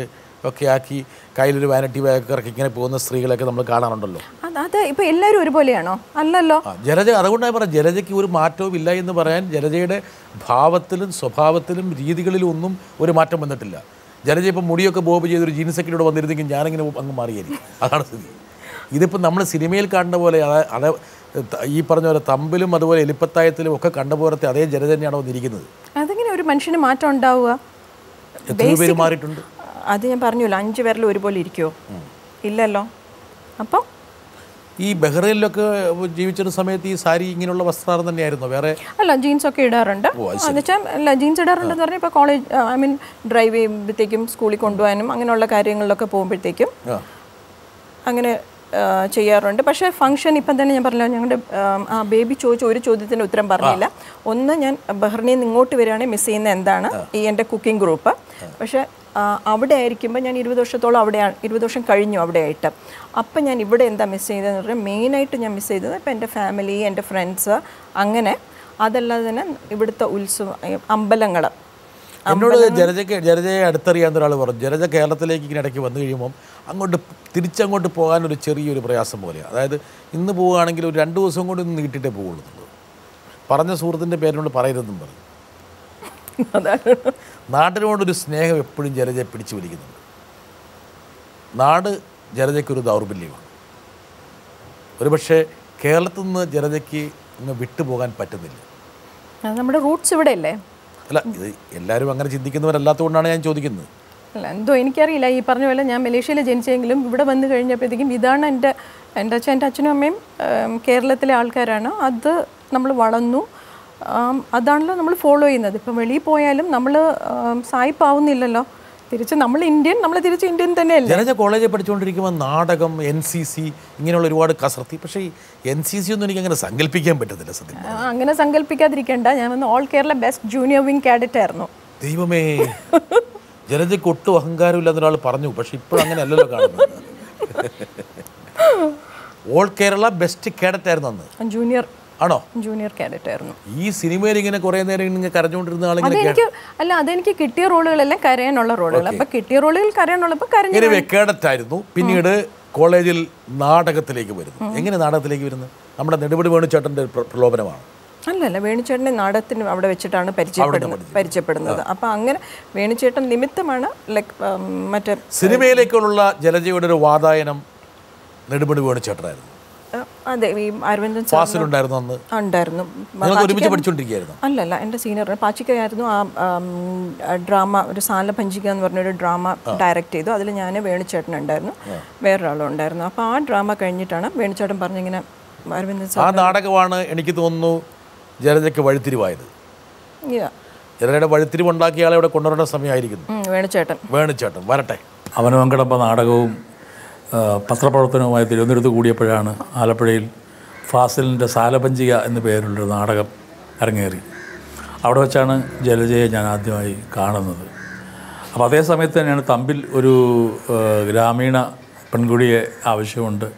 ഒക്കെ ആക്കി കയ്യിലൊരു വാനിറ്റി ബാഗ് ഇറക്കി ഇങ്ങനെ പോകുന്ന സ്ത്രീകളൊക്കെ നമ്മൾ കാണാറുണ്ടല്ലോ. അത് ഇപ്പോൾ എല്ലാവരും ഒരുപോലെയാണോ? അല്ലല്ലോ. ജലജ അതുകൊണ്ടാണ് പറഞ്ഞത്, ജലജയ്ക്ക് ഒരു മാറ്റവും ഇല്ല എന്ന് പറയാൻ. ജലജയുടെ ഭാവത്തിലും സ്വഭാവത്തിലും രീതികളിലും ഒന്നും ഒരു മാറ്റം വന്നിട്ടില്ല. ജലജ ഇപ്പം മുടിയൊക്കെ ബോബ് ചെയ്തൊരു ജീൻസ് ഒക്കെ ഇവിടെ വന്നിരുന്നെങ്കിൽ ഞാനിങ്ങനെ അങ്ങ് മാറിയായിരിക്കും. അതാണ് സ്ഥിതി. ഇതിപ്പോൾ നമ്മൾ സിനിമയിൽ കാണുന്ന പോലെ അത് ഈ പറഞ്ഞ പോലെ തമ്പിലും അതുപോലെ എലിപ്പത്തായത്തിലും ഒക്കെ കണ്ട പോലത്തെ അതേ ജലജ തന്നെയാണ് വന്നിരിക്കുന്നത്. അതെങ്ങനെ ഒരു മനുഷ്യന് മാറ്റം ഉണ്ടാവുക? എത്ര പേര് മാറിയിട്ടുണ്ട് അത് ഞാൻ പറഞ്ഞല്ലോ. 5 പേരിൽ ഒരുപോലെ ഇരിക്കുമോ? ഇല്ലല്ലോ. അപ്പോൾ ഈ ബഹ്റൈനിലൊക്കെ ജീവിച്ചിരുന്ന സമയത്ത് ഈ സാരി ഇങ്ങനെയുള്ള വസ്ത്രം തന്നെയായിരുന്നു? വേറെ അല്ല, ജീൻസൊക്കെ ഇടാറുണ്ട്. അല്ല, ജീൻസ് ഇടാറുണ്ടെന്ന് പറഞ്ഞാൽ ഇപ്പോൾ കോളേജ് ഐ മീൻ ഡ്രൈവ് ചെയ്യുമ്പോഴത്തേക്കും സ്കൂളിൽ കൊണ്ടുപോകാനും അങ്ങനെയുള്ള കാര്യങ്ങളിലൊക്കെ പോകുമ്പോഴത്തേക്കും അങ്ങനെ ചെയ്യാറുണ്ട്. പക്ഷേ ഫംഗ്ഷൻ ഇപ്പം തന്നെ ഞാൻ പറഞ്ഞല്ലോ, ഞങ്ങളുടെ ആ ബേബി ചോദിച്ച ഒരു ചോദ്യത്തിന് ഉത്തരം പറഞ്ഞില്ല. ഒന്ന്, ഞാൻ ബഹ്റൈനിൽ നിന്ന് ഇങ്ങോട്ട് വരികയാണെങ്കിൽ മിസ് ചെയ്യുന്ന എന്താണ് ഈ എൻ്റെ കുക്കിംഗ് ഗ്രൂപ്പ്. പക്ഷേ അവിടെ ആയിരിക്കുമ്പോൾ ഞാൻ 20 വർഷത്തോളം അവിടെയാണ്, 20 വർഷം കഴിഞ്ഞു അവിടെ ആയിട്ട്. അപ്പം ഞാൻ ഇവിടെ എന്താ മിസ് ചെയ്തതെന്ന് പറഞ്ഞാൽ മെയിനായിട്ട് ഞാൻ മിസ് ചെയ്തത് ഇപ്പം എൻ്റെ ഫാമിലി, എൻ്റെ ഫ്രണ്ട്സ്, അങ്ങനെ. അതല്ലാതെ തന്നെ ഇവിടുത്തെ ഉത്സവം, അമ്പലങ്ങൾ. എന്നോട് ജലജയെ അടുത്തറിയാവുന്ന ഒരാൾ പറഞ്ഞു, ജലജ കേരളത്തിലേക്ക് ഇങ്ങനെ ഇടയ്ക്ക് വന്നു കഴിയുമ്പം അങ്ങോട്ട് തിരിച്ചങ്ങോട്ട് പോകാനൊരു ചെറിയൊരു പ്രയാസം പോലെയാണ്. അതായത് ഇന്ന് പോവുകയാണെങ്കിൽ ഒരു 2 ദിവസം കൊണ്ട് ഇന്ന് കിട്ടിയിട്ടേ പോകുള്ളൂ. പറഞ്ഞ സുഹൃത്തിൻ്റെ പേരിനോട് പറയരുതെന്നും പറഞ്ഞു. നാടിനോടൊരു സ്നേഹം എപ്പോഴും ജലജയെ പിടിച്ചു വലിക്കുന്നുണ്ട്. നാട് ജലജയ്ക്കൊരു ദൗർബല്യമാണ്. ഒരുപക്ഷെ കേരളത്തിൽ നിന്ന് ജലജയ്ക്ക് ഇന്ന് വിട്ടുപോകാൻ പറ്റുന്നില്ല. നമ്മുടെ റൂട്ട്സ് ഇവിടെയല്ലേ? അല്ല, ഇത് എല്ലാവരും അങ്ങനെ ചിന്തിക്കുന്നവരല്ലാത്തതുകൊണ്ടാണ് ഞാൻ ചോദിക്കുന്നത്. അല്ല, എന്തോ എനിക്കറിയില്ല. ഈ പറഞ്ഞ പോലെ ഞാൻ മലേഷ്യയിൽ ജനിച്ചെങ്കിലും ഇവിടെ വന്നു കഴിഞ്ഞപ്പോഴത്തേക്കും ഇതാണ് എൻ്റെ അച്ഛനും അമ്മയും കേരളത്തിലെ ആൾക്കാരാണ്. അത് നമ്മൾ വളർന്നു, അതാണല്ലോ നമ്മൾ ഫോളോ ചെയ്യുന്നത്. ഇപ്പം വെളിയിൽ പോയാലും നമ്മൾ സായിപ്പാവുന്നില്ലല്ലോ. തിരിച്ച് നമ്മൾ ഇന്ത്യൻ, നമ്മൾ തിരിച്ച് ഇന്ത്യൻ തന്നെയല്ലേ. ജലജ കോളേജിൽ പഠിച്ചുകൊണ്ടിരിക്കുമ്പോൾ നാടകം, NCC ഇങ്ങനെയുള്ള ഒരുപാട് കസർത്തി. പക്ഷേ ഈ NCC ഒന്നും എനിക്ക് അങ്ങനെ സങ്കല്പിക്കാൻ പറ്റത്തില്ല സത്യം. അങ്ങനെ സങ്കല്പിക്കാതിരിക്കേണ്ട. ഞാനൊന്ന് all Kerala best junior wing cadet ആയിരുന്നു. ദൈവമേ, ജലജയ്ക്ക് ഒട്ടും അഹങ്കാരം ഇല്ലാതൊരാൾ പറഞ്ഞു. പക്ഷെ ഇപ്പോഴും അങ്ങനെ അല്ലല്ലോ കാണുന്നത്. ഓൾ കേരള ബെസ്റ്റ് കാഡറ്റ് ആയിരുന്നു അന്ന്. ജൂനിയർ ആണോ? ജൂനിയർ കാഡറ്റ് ആയിരുന്നു. ഈ സിനിമയിൽ ഇങ്ങനെ കുറേ നേരം ഇങ്ങനെ കരഞ്ഞുകൊണ്ടിരുന്ന ആളെ എനിക്ക് അല്ല, അതെനിക്ക് കിട്ടിയ റോളുകളെല്ലാം കരയാനുള്ള റോളുകൾ. അപ്പം കിട്ടിയ റോളുകൾ കരയാനുള്ളപ്പോൾ കരഞ്ഞു കേഡറ്റായിരുന്നു. പിന്നീട് കോളേജിൽ നാടകത്തിലേക്ക് വരുന്നു. എങ്ങനെ നാടകത്തിലേക്ക് വരുന്നത്? നമ്മുടെ നെടുപടി വേണുചേട്ടൻ്റെ പ്രലോഭനമാണ്? അല്ലല്ല, വേണുചേട്ടനെ നാടകത്തിന് അവിടെ വെച്ചിട്ടാണ് പരിചയപ്പെടുന്നത്. അപ്പം അങ്ങനെ വേണുചേട്ടൻ നിമിത്തമാണ് മറ്റേ സിനിമയിലേക്കുള്ള ജലജയുടെ ഒരു വാതായനം നെടുപടി വേണുചേട്ടനായിരുന്നു. അതെ, ഈ അരവിന്ദൻ ഉണ്ടായിരുന്നു. അല്ലല്ല, എൻ്റെ സീനിയർ പാച്ചിക്കായിരുന്നു. ആ ഡ്രാമ ഒരു സാല പഞ്ചിക എന്ന് പറഞ്ഞൊരു ഡ്രാമ ഡയറക്റ്റ് ചെയ്തു. അതിൽ ഞാൻ, വേണുചേട്ടൻ ഉണ്ടായിരുന്നു, വേറൊരാളും ഉണ്ടായിരുന്നു. അപ്പോൾ ആ ഡ്രാമ കഴിഞ്ഞിട്ടാണ് വേണുചേട്ടൻ പറഞ്ഞിങ്ങനെ അരവിന്ദൻ സാർ. ആ നാടകമാണ് എനിക്ക് തോന്നുന്നു ജലജയ്ക്ക് വഴിത്തിരിവായത്. ജലജയുടെ വഴിത്തിരിവുണ്ടാക്കിയ ആളെ ഇവിടെ കൊണ്ടുവരേണ്ട സമയമായിരിക്കുന്നു. വേണുചേട്ടൻ വരട്ടെ. അവനവങ്കടപ്പ നാടകവും പത്രപ്രവർത്തനവുമായി തിരുവനന്തപുരത്ത് കൂടിയപ്പോഴാണ് ആലപ്പുഴയിൽ ഫാസിലിൻ്റെ സാലപഞ്ചിക എന്നു പേരുള്ളൊരു നാടകം അരങ്ങേറി. അവിടെ വെച്ചാണ് ജലജയെ ഞാൻ ആദ്യമായി കാണുന്നത്. അപ്പോൾ അതേ സമയത്ത് തന്നെയാണ് തമ്പിൽ ഒരു ഗ്രാമീണ പെൺകുടിയെ ആവശ്യമുണ്ട്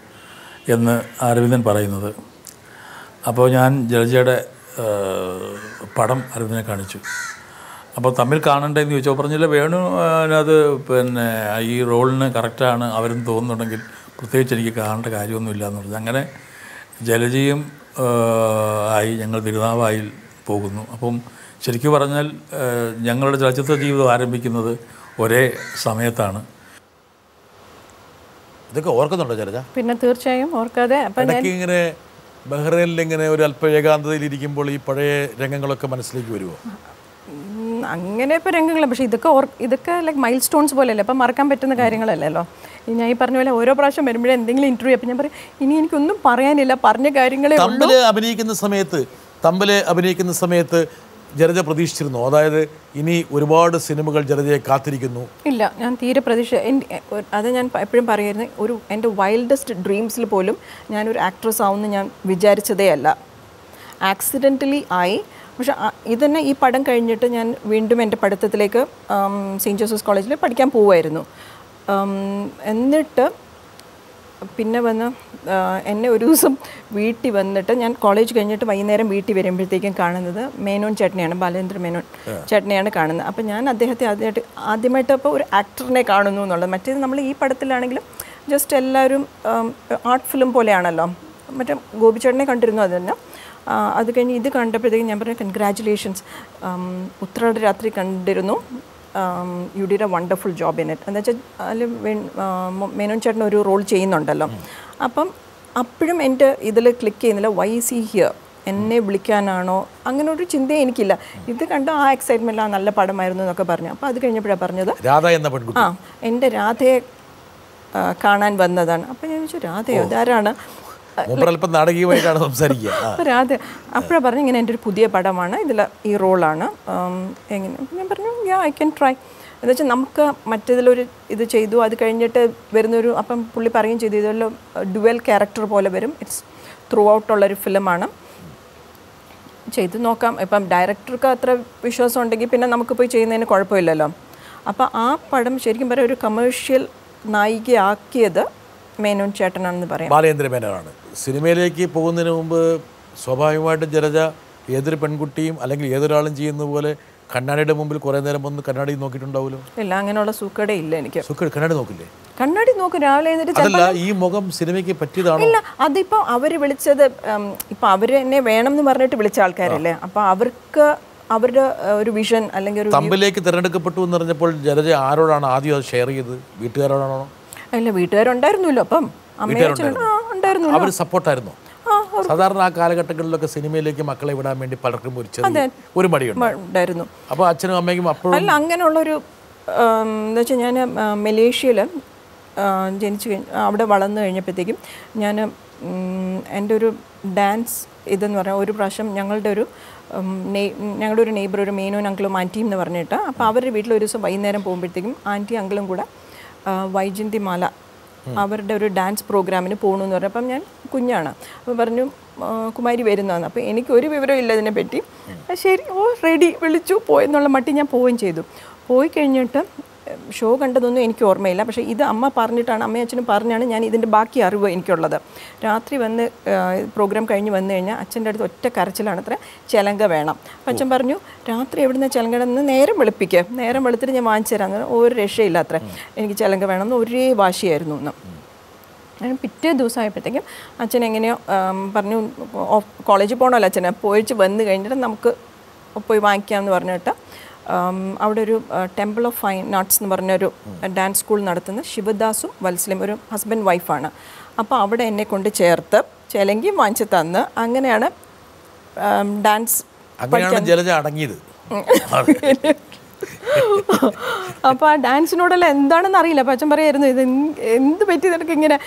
എന്ന് അരവിന്ദൻ പറയുന്നത്. അപ്പോൾ ഞാൻ ജലജയുടെ പടം അരവിന്ദനെ കാണിച്ചു. അപ്പോൾ തമ്മിൽ കാണണ്ടേന്ന് ചോദിച്ചപ്പോൾ പറഞ്ഞില്ല, വേണു അത് പിന്നെ ഈ റോളിന് കറക്റ്റാണ് അവരെന്ന് തോന്നുന്നുണ്ടെങ്കിൽ പ്രത്യേകിച്ച് എനിക്ക് കാണേണ്ട കാര്യമൊന്നുമില്ല എന്ന് പറഞ്ഞു. അങ്ങനെ ജലജയും ആയി ഞങ്ങൾ തിരുനാവായിൽ പോകുന്നു. അപ്പം ശരിക്കും പറഞ്ഞാൽ ഞങ്ങളുടെ ചലച്ചിത്ര ജീവിതം ആരംഭിക്കുന്നത് ഒരേ സമയത്താണ്. ഇതൊക്കെ ഓർക്കുന്നുണ്ടോ ജലജ? പിന്നെ തീർച്ചയായും ഓർക്കാതെ. ഇങ്ങനെ ബഹ്റൈനിലിങ്ങനെ ഒരു അല്പ ഏകാന്തതയിലിരിക്കുമ്പോൾ ഈ പഴയ രംഗങ്ങളൊക്കെ മനസ്സിലേക്ക് വരുമോ? അങ്ങനെ ഇപ്പോൾ രംഗങ്ങളും, പക്ഷേ ഇതൊക്കെ ലൈക്ക് മൈൽ സ്റ്റോൺസ് പോലെയല്ലേ. അപ്പം മറക്കാൻ പറ്റുന്ന കാര്യങ്ങളല്ലല്ലോ. ഞാൻ ഈ പറഞ്ഞ പോലെ ഓരോ പ്രാവശ്യം വരുമ്പോഴേ എന്തെങ്കിലും ഇൻ്റർവ്യൂ. അപ്പം ഞാൻ പറയും, ഇനി എനിക്കൊന്നും പറയാനില്ല, പറഞ്ഞ കാര്യങ്ങളെ. തമ്പിൽ അഭിനയിക്കുന്ന സമയത്ത് ജലജ പ്രതീക്ഷിച്ചിരുന്നു, അതായത് ഇനി ഒരുപാട് സിനിമകൾ ജലജയെ കാത്തിരിക്കുന്നു? ഇല്ല, ഞാൻ തീരെ അത് ഞാൻ എപ്പോഴും പറയുന്നത്, ഒരു എൻ്റെ വൈൽഡസ്റ്റ് ഡ്രീംസിൽ പോലും ഞാനൊരു ആക്ട്രസ് ആവുമെന്ന് ഞാൻ വിചാരിച്ചതേ അല്ല. ആക്സിഡൻ്റലി ആയി. പക്ഷെ ഇതന്നെ ഈ പടം കഴിഞ്ഞിട്ട് ഞാൻ വീണ്ടും എൻ്റെ പഠിത്തത്തിലേക്ക് സെയിൻറ്റ് ജോസഫ്സ് കോളേജിൽ പഠിക്കാൻ പോവുമായിരുന്നു. എന്നിട്ട് പിന്നെ എന്നെ ഒരു ദിവസം വീട്ടിൽ വന്നിട്ട്, ഞാൻ കോളേജ് കഴിഞ്ഞിട്ട് വൈകുന്നേരം വീട്ടിൽ വരുമ്പോഴത്തേക്കും കാണുന്നത് മേനോൻ ചേട്ടനെയാണ്, ബാലേന്ദ്ര മേനോൻ ചേട്ടനെയാണ് കാണുന്നത്. അപ്പോൾ ഞാൻ അദ്ദേഹത്തെ ആദ്യമായിട്ട് അപ്പോൾ ഒരു ആക്ടറിനെ കാണുന്നു എന്നുള്ളത്. മറ്റേത് നമ്മൾ ഈ പടത്തിലാണെങ്കിലും ജസ്റ്റ് എല്ലാവരും ആർട്ട് ഫിലിം പോലെയാണല്ലോ. മറ്റേ ഗോപിച്ചേട്ടനെ കണ്ടിരുന്നു. അതുതന്നെ അത് കഴിഞ്ഞ് ഇത് കണ്ടപ്പോഴത്തേക്കും ഞാൻ പറഞ്ഞു, കൺഗ്രാജുലേഷൻസ്, ഉത്രാട രാത്രി കണ്ടിരുന്നു, you did a wonderful job in it. And that's when Menon Chatna oru role chain undallo. Appam appilum ente idile click cheynilla, why is he here? എന്നെ വിളിക്കാനാണോ അങ്ങനൊരു ചിന്തയെ എനിക്കില്ല. ഇത് കണ്ട ആ എക്സൈറ്റ്മെൻറ്റിൽ ആ നല്ല പടമായിരുന്നു എന്നൊക്കെ പറഞ്ഞു. അപ്പോൾ അത് കഴിഞ്ഞപ്പോഴാണ് പറഞ്ഞത് രാധ എന്ന പെൺകുട്ടി ആ എൻ്റെ രാധയെ കാണാൻ വന്നതാണ്. അപ്പോൾ ഞാൻ ചോദിച്ചു രാധയോ ഇതാരാണ്? നാടകീയമായിട്ടാണ് സംസാരിക്കുക. അപ്പോൾ രാധ അപ്പോഴാണ് പറഞ്ഞു ഇങ്ങനെ എൻ്റെ ഒരു പുതിയ പടമാണ്, ഇതിൽ ഈ റോളാണ് എങ്ങനെ. ഞാൻ പറഞ്ഞു യാ ഐ ക്യാൻ ട്രൈ. എന്ന് വെച്ചാൽ നമുക്ക് മറ്റേതിലൊരു ഇത് ചെയ്തു അത് കഴിഞ്ഞിട്ട് വരുന്നൊരു അപ്പം പുള്ളി പറയുകയും ചെയ്തു ഇതെല്ലാം ഡുവൽ ക്യാരക്ടർ പോലെ വരും, ഇറ്റ്സ് ത്രൂ ഔട്ടുള്ളൊരു ഫിലിമാണ്, ചെയ്ത് നോക്കാം. ഇപ്പം ഡയറക്ടർക്ക് അത്ര വിശ്വാസം ഉണ്ടെങ്കിൽ പിന്നെ നമുക്ക് പോയി ചെയ്യുന്നതിന് കുഴപ്പമില്ലല്ലോ. അപ്പോൾ ആ പടം ശരിക്കും പറയാം ഒരു കമേഴ്ഷ്യൽ നായികയാക്കിയത് മേനോൻ ചേട്ടനാണെന്ന് പറയാം, ബാലേന്ദ്ര മേനോനാണ്. സിനിമയിലേക്ക് പോകുന്നതിന് മുമ്പ് സ്വാഭാവികമായിട്ടും ജലജ ഏതൊരു പെൺകുട്ടിയും അല്ലെങ്കിൽ ഏതൊരാളും ചെയ്യുന്ന പോലെ കണ്ണാടിയുടെ മുമ്പിൽ കുറേ നേരം വന്ന് കണ്ണാടി നോക്കിയിട്ടുണ്ടാവുമല്ലോ? ഇല്ല, അങ്ങനെയുള്ള സൂക്കേടേ ഇല്ല എനിക്ക്. കണ്ണാടി നോക്കില്ലേ? കണ്ണാടി നോക്കും രാവിലെ എന്നിട്ട്. ഈ മുഖം സിനിമയ്ക്ക് പറ്റിയതാണോ? ഇല്ല, അതിപ്പോൾ അവർ വിളിച്ചത് ഇപ്പം അവർ എന്നെ വേണം എന്ന് പറഞ്ഞിട്ട് വിളിച്ച ആൾക്കാരല്ലേ. അപ്പോൾ അവർക്ക് അവരുടെ ഒരു വിഷൻ അല്ലെങ്കിൽ ഒരു തമ്പിലേക്ക് തിരഞ്ഞെടുക്കപ്പെട്ടു എന്ന് പറഞ്ഞപ്പോൾ ജലജ ആരോടാണ് ആദ്യം അത് ഷെയർ ചെയ്ത്? വീട്ടുകാരോടാണോ? അല്ല, വീട്ടുകാരുണ്ടായിരുന്നല്ലോ. അപ്പം അവർ സപ്പോർട്ടായിരുന്നു. സാധാരണ ആ കാലഘട്ടങ്ങളിലൊക്കെ സിനിമയിലേക്ക് മക്കളെ വിടാൻ വേണ്ടി പലർക്കും ഒരു മടിയുണ്ടായിരുന്നു. അപ്പോൾ അച്ഛനും അമ്മയ്ക്കും അപ്പോഴും അല്ല അങ്ങനെയുള്ളൊരു എന്താ വെച്ചാൽ ഞാൻ മലേഷ്യയിൽ ജനിച്ചു അവിടെ വളർന്നു കഴിഞ്ഞപ്പോഴത്തേക്കും ഞാൻ എൻ്റെ ഒരു ഡാൻസ് ഇതെന്ന് പറഞ്ഞാൽ ഒരു പ്രാവശ്യം ഞങ്ങളുടെ ഒരു നെയ്ബർ ഒരു മേനോൻ അങ്കിളും ആൻറ്റിയും എന്ന് പറഞ്ഞിട്ട് അപ്പോൾ അവരുടെ വീട്ടിൽ ഒരു ദിവസം വൈകുന്നേരം പോകുമ്പോഴത്തേക്കും ആൻറ്റി അങ്കിളും കൂടെ വൈജന്തിമാല അവരുടെ ഒരു ഡാൻസ് പ്രോഗ്രാമിന് പോകണമെന്ന് പറഞ്ഞു. അപ്പം ഞാൻ കുഞ്ഞാണ്, അപ്പം പറഞ്ഞു കുമാരി വരുന്നതെന്ന്. അപ്പോൾ എനിക്കൊരു വിവരം ഇല്ല ഇതിനെപ്പറ്റി. ശരി, ഓ റെഡി വിളിച്ചു പോയെന്നുള്ള മട്ടിൽ ഞാൻ പോവുകയും ചെയ്തു. പോയി കഴിഞ്ഞിട്ട് ഷോ കണ്ടതൊന്നും എനിക്ക് ഓർമ്മയില്ല. പക്ഷേ ഇത് അമ്മ പറഞ്ഞിട്ടാണ്, അമ്മയും അച്ഛനും പറഞ്ഞാണ് ഞാൻ ഇതിൻ്റെ ബാക്കി അറിവ് എനിക്കുള്ളത്. രാത്രി വന്ന് പ്രോഗ്രാം കഴിഞ്ഞ് വന്നു കഴിഞ്ഞാൽ അച്ഛൻ്റെ അടുത്ത് ഒറ്റ കരച്ചിലാണ്, അത്ര ചിലങ്ക വേണം. അപ്പം അച്ഛൻ പറഞ്ഞു രാത്രി എവിടുന്ന ചിലങ്കടന്ന് നേരം വെളുപ്പിക്കുക, നേരം വെളുത്തിട്ട് ഞാൻ വാങ്ങിച്ചു തരാമെന്ന് പറഞ്ഞു. ഒരു രക്ഷയില്ല, അത്ര എനിക്ക് ചിലങ്ക വേണമെന്ന് ഒരേ വാശിയായിരുന്നു എന്ന്. പിറ്റേ ദിവസം ആയപ്പോഴത്തേക്കും അച്ഛൻ എങ്ങനെയോ പറഞ്ഞു കോളേജിൽ പോകണമല്ലോ അച്ഛനെ, പോയിച്ച് വന്നു കഴിഞ്ഞിട്ട് നമുക്ക് പോയി വാങ്ങിക്കാമെന്ന് പറഞ്ഞിട്ട് അവിടെ ഒരു ടെമ്പിൾ ഓഫ് ഫൈൻ ആർട്സ് എന്ന് പറഞ്ഞൊരു ഡാൻസ് സ്കൂൾ നടത്തുന്ന ശിവദാസും വത്സലയും ഒരു ഹസ്ബൻഡ് വൈഫാണ്. അപ്പോൾ അവിടെ എന്നെ കൊണ്ട് ചേർത്ത് ചിലങ്കിയും വാങ്ങിച്ച് തന്ന് അങ്ങനെയാണ് ഡാൻസ് അടങ്ങിയത്. അപ്പോൾ ആ ഡാൻസിനോടെല്ലാം എന്താണെന്ന് അറിയില്ല. അപ്പോൾ അച്ഛൻ പറയായിരുന്നു ഇത് എന്ത് പറ്റി നിനക്ക് ഇങ്ങനെ?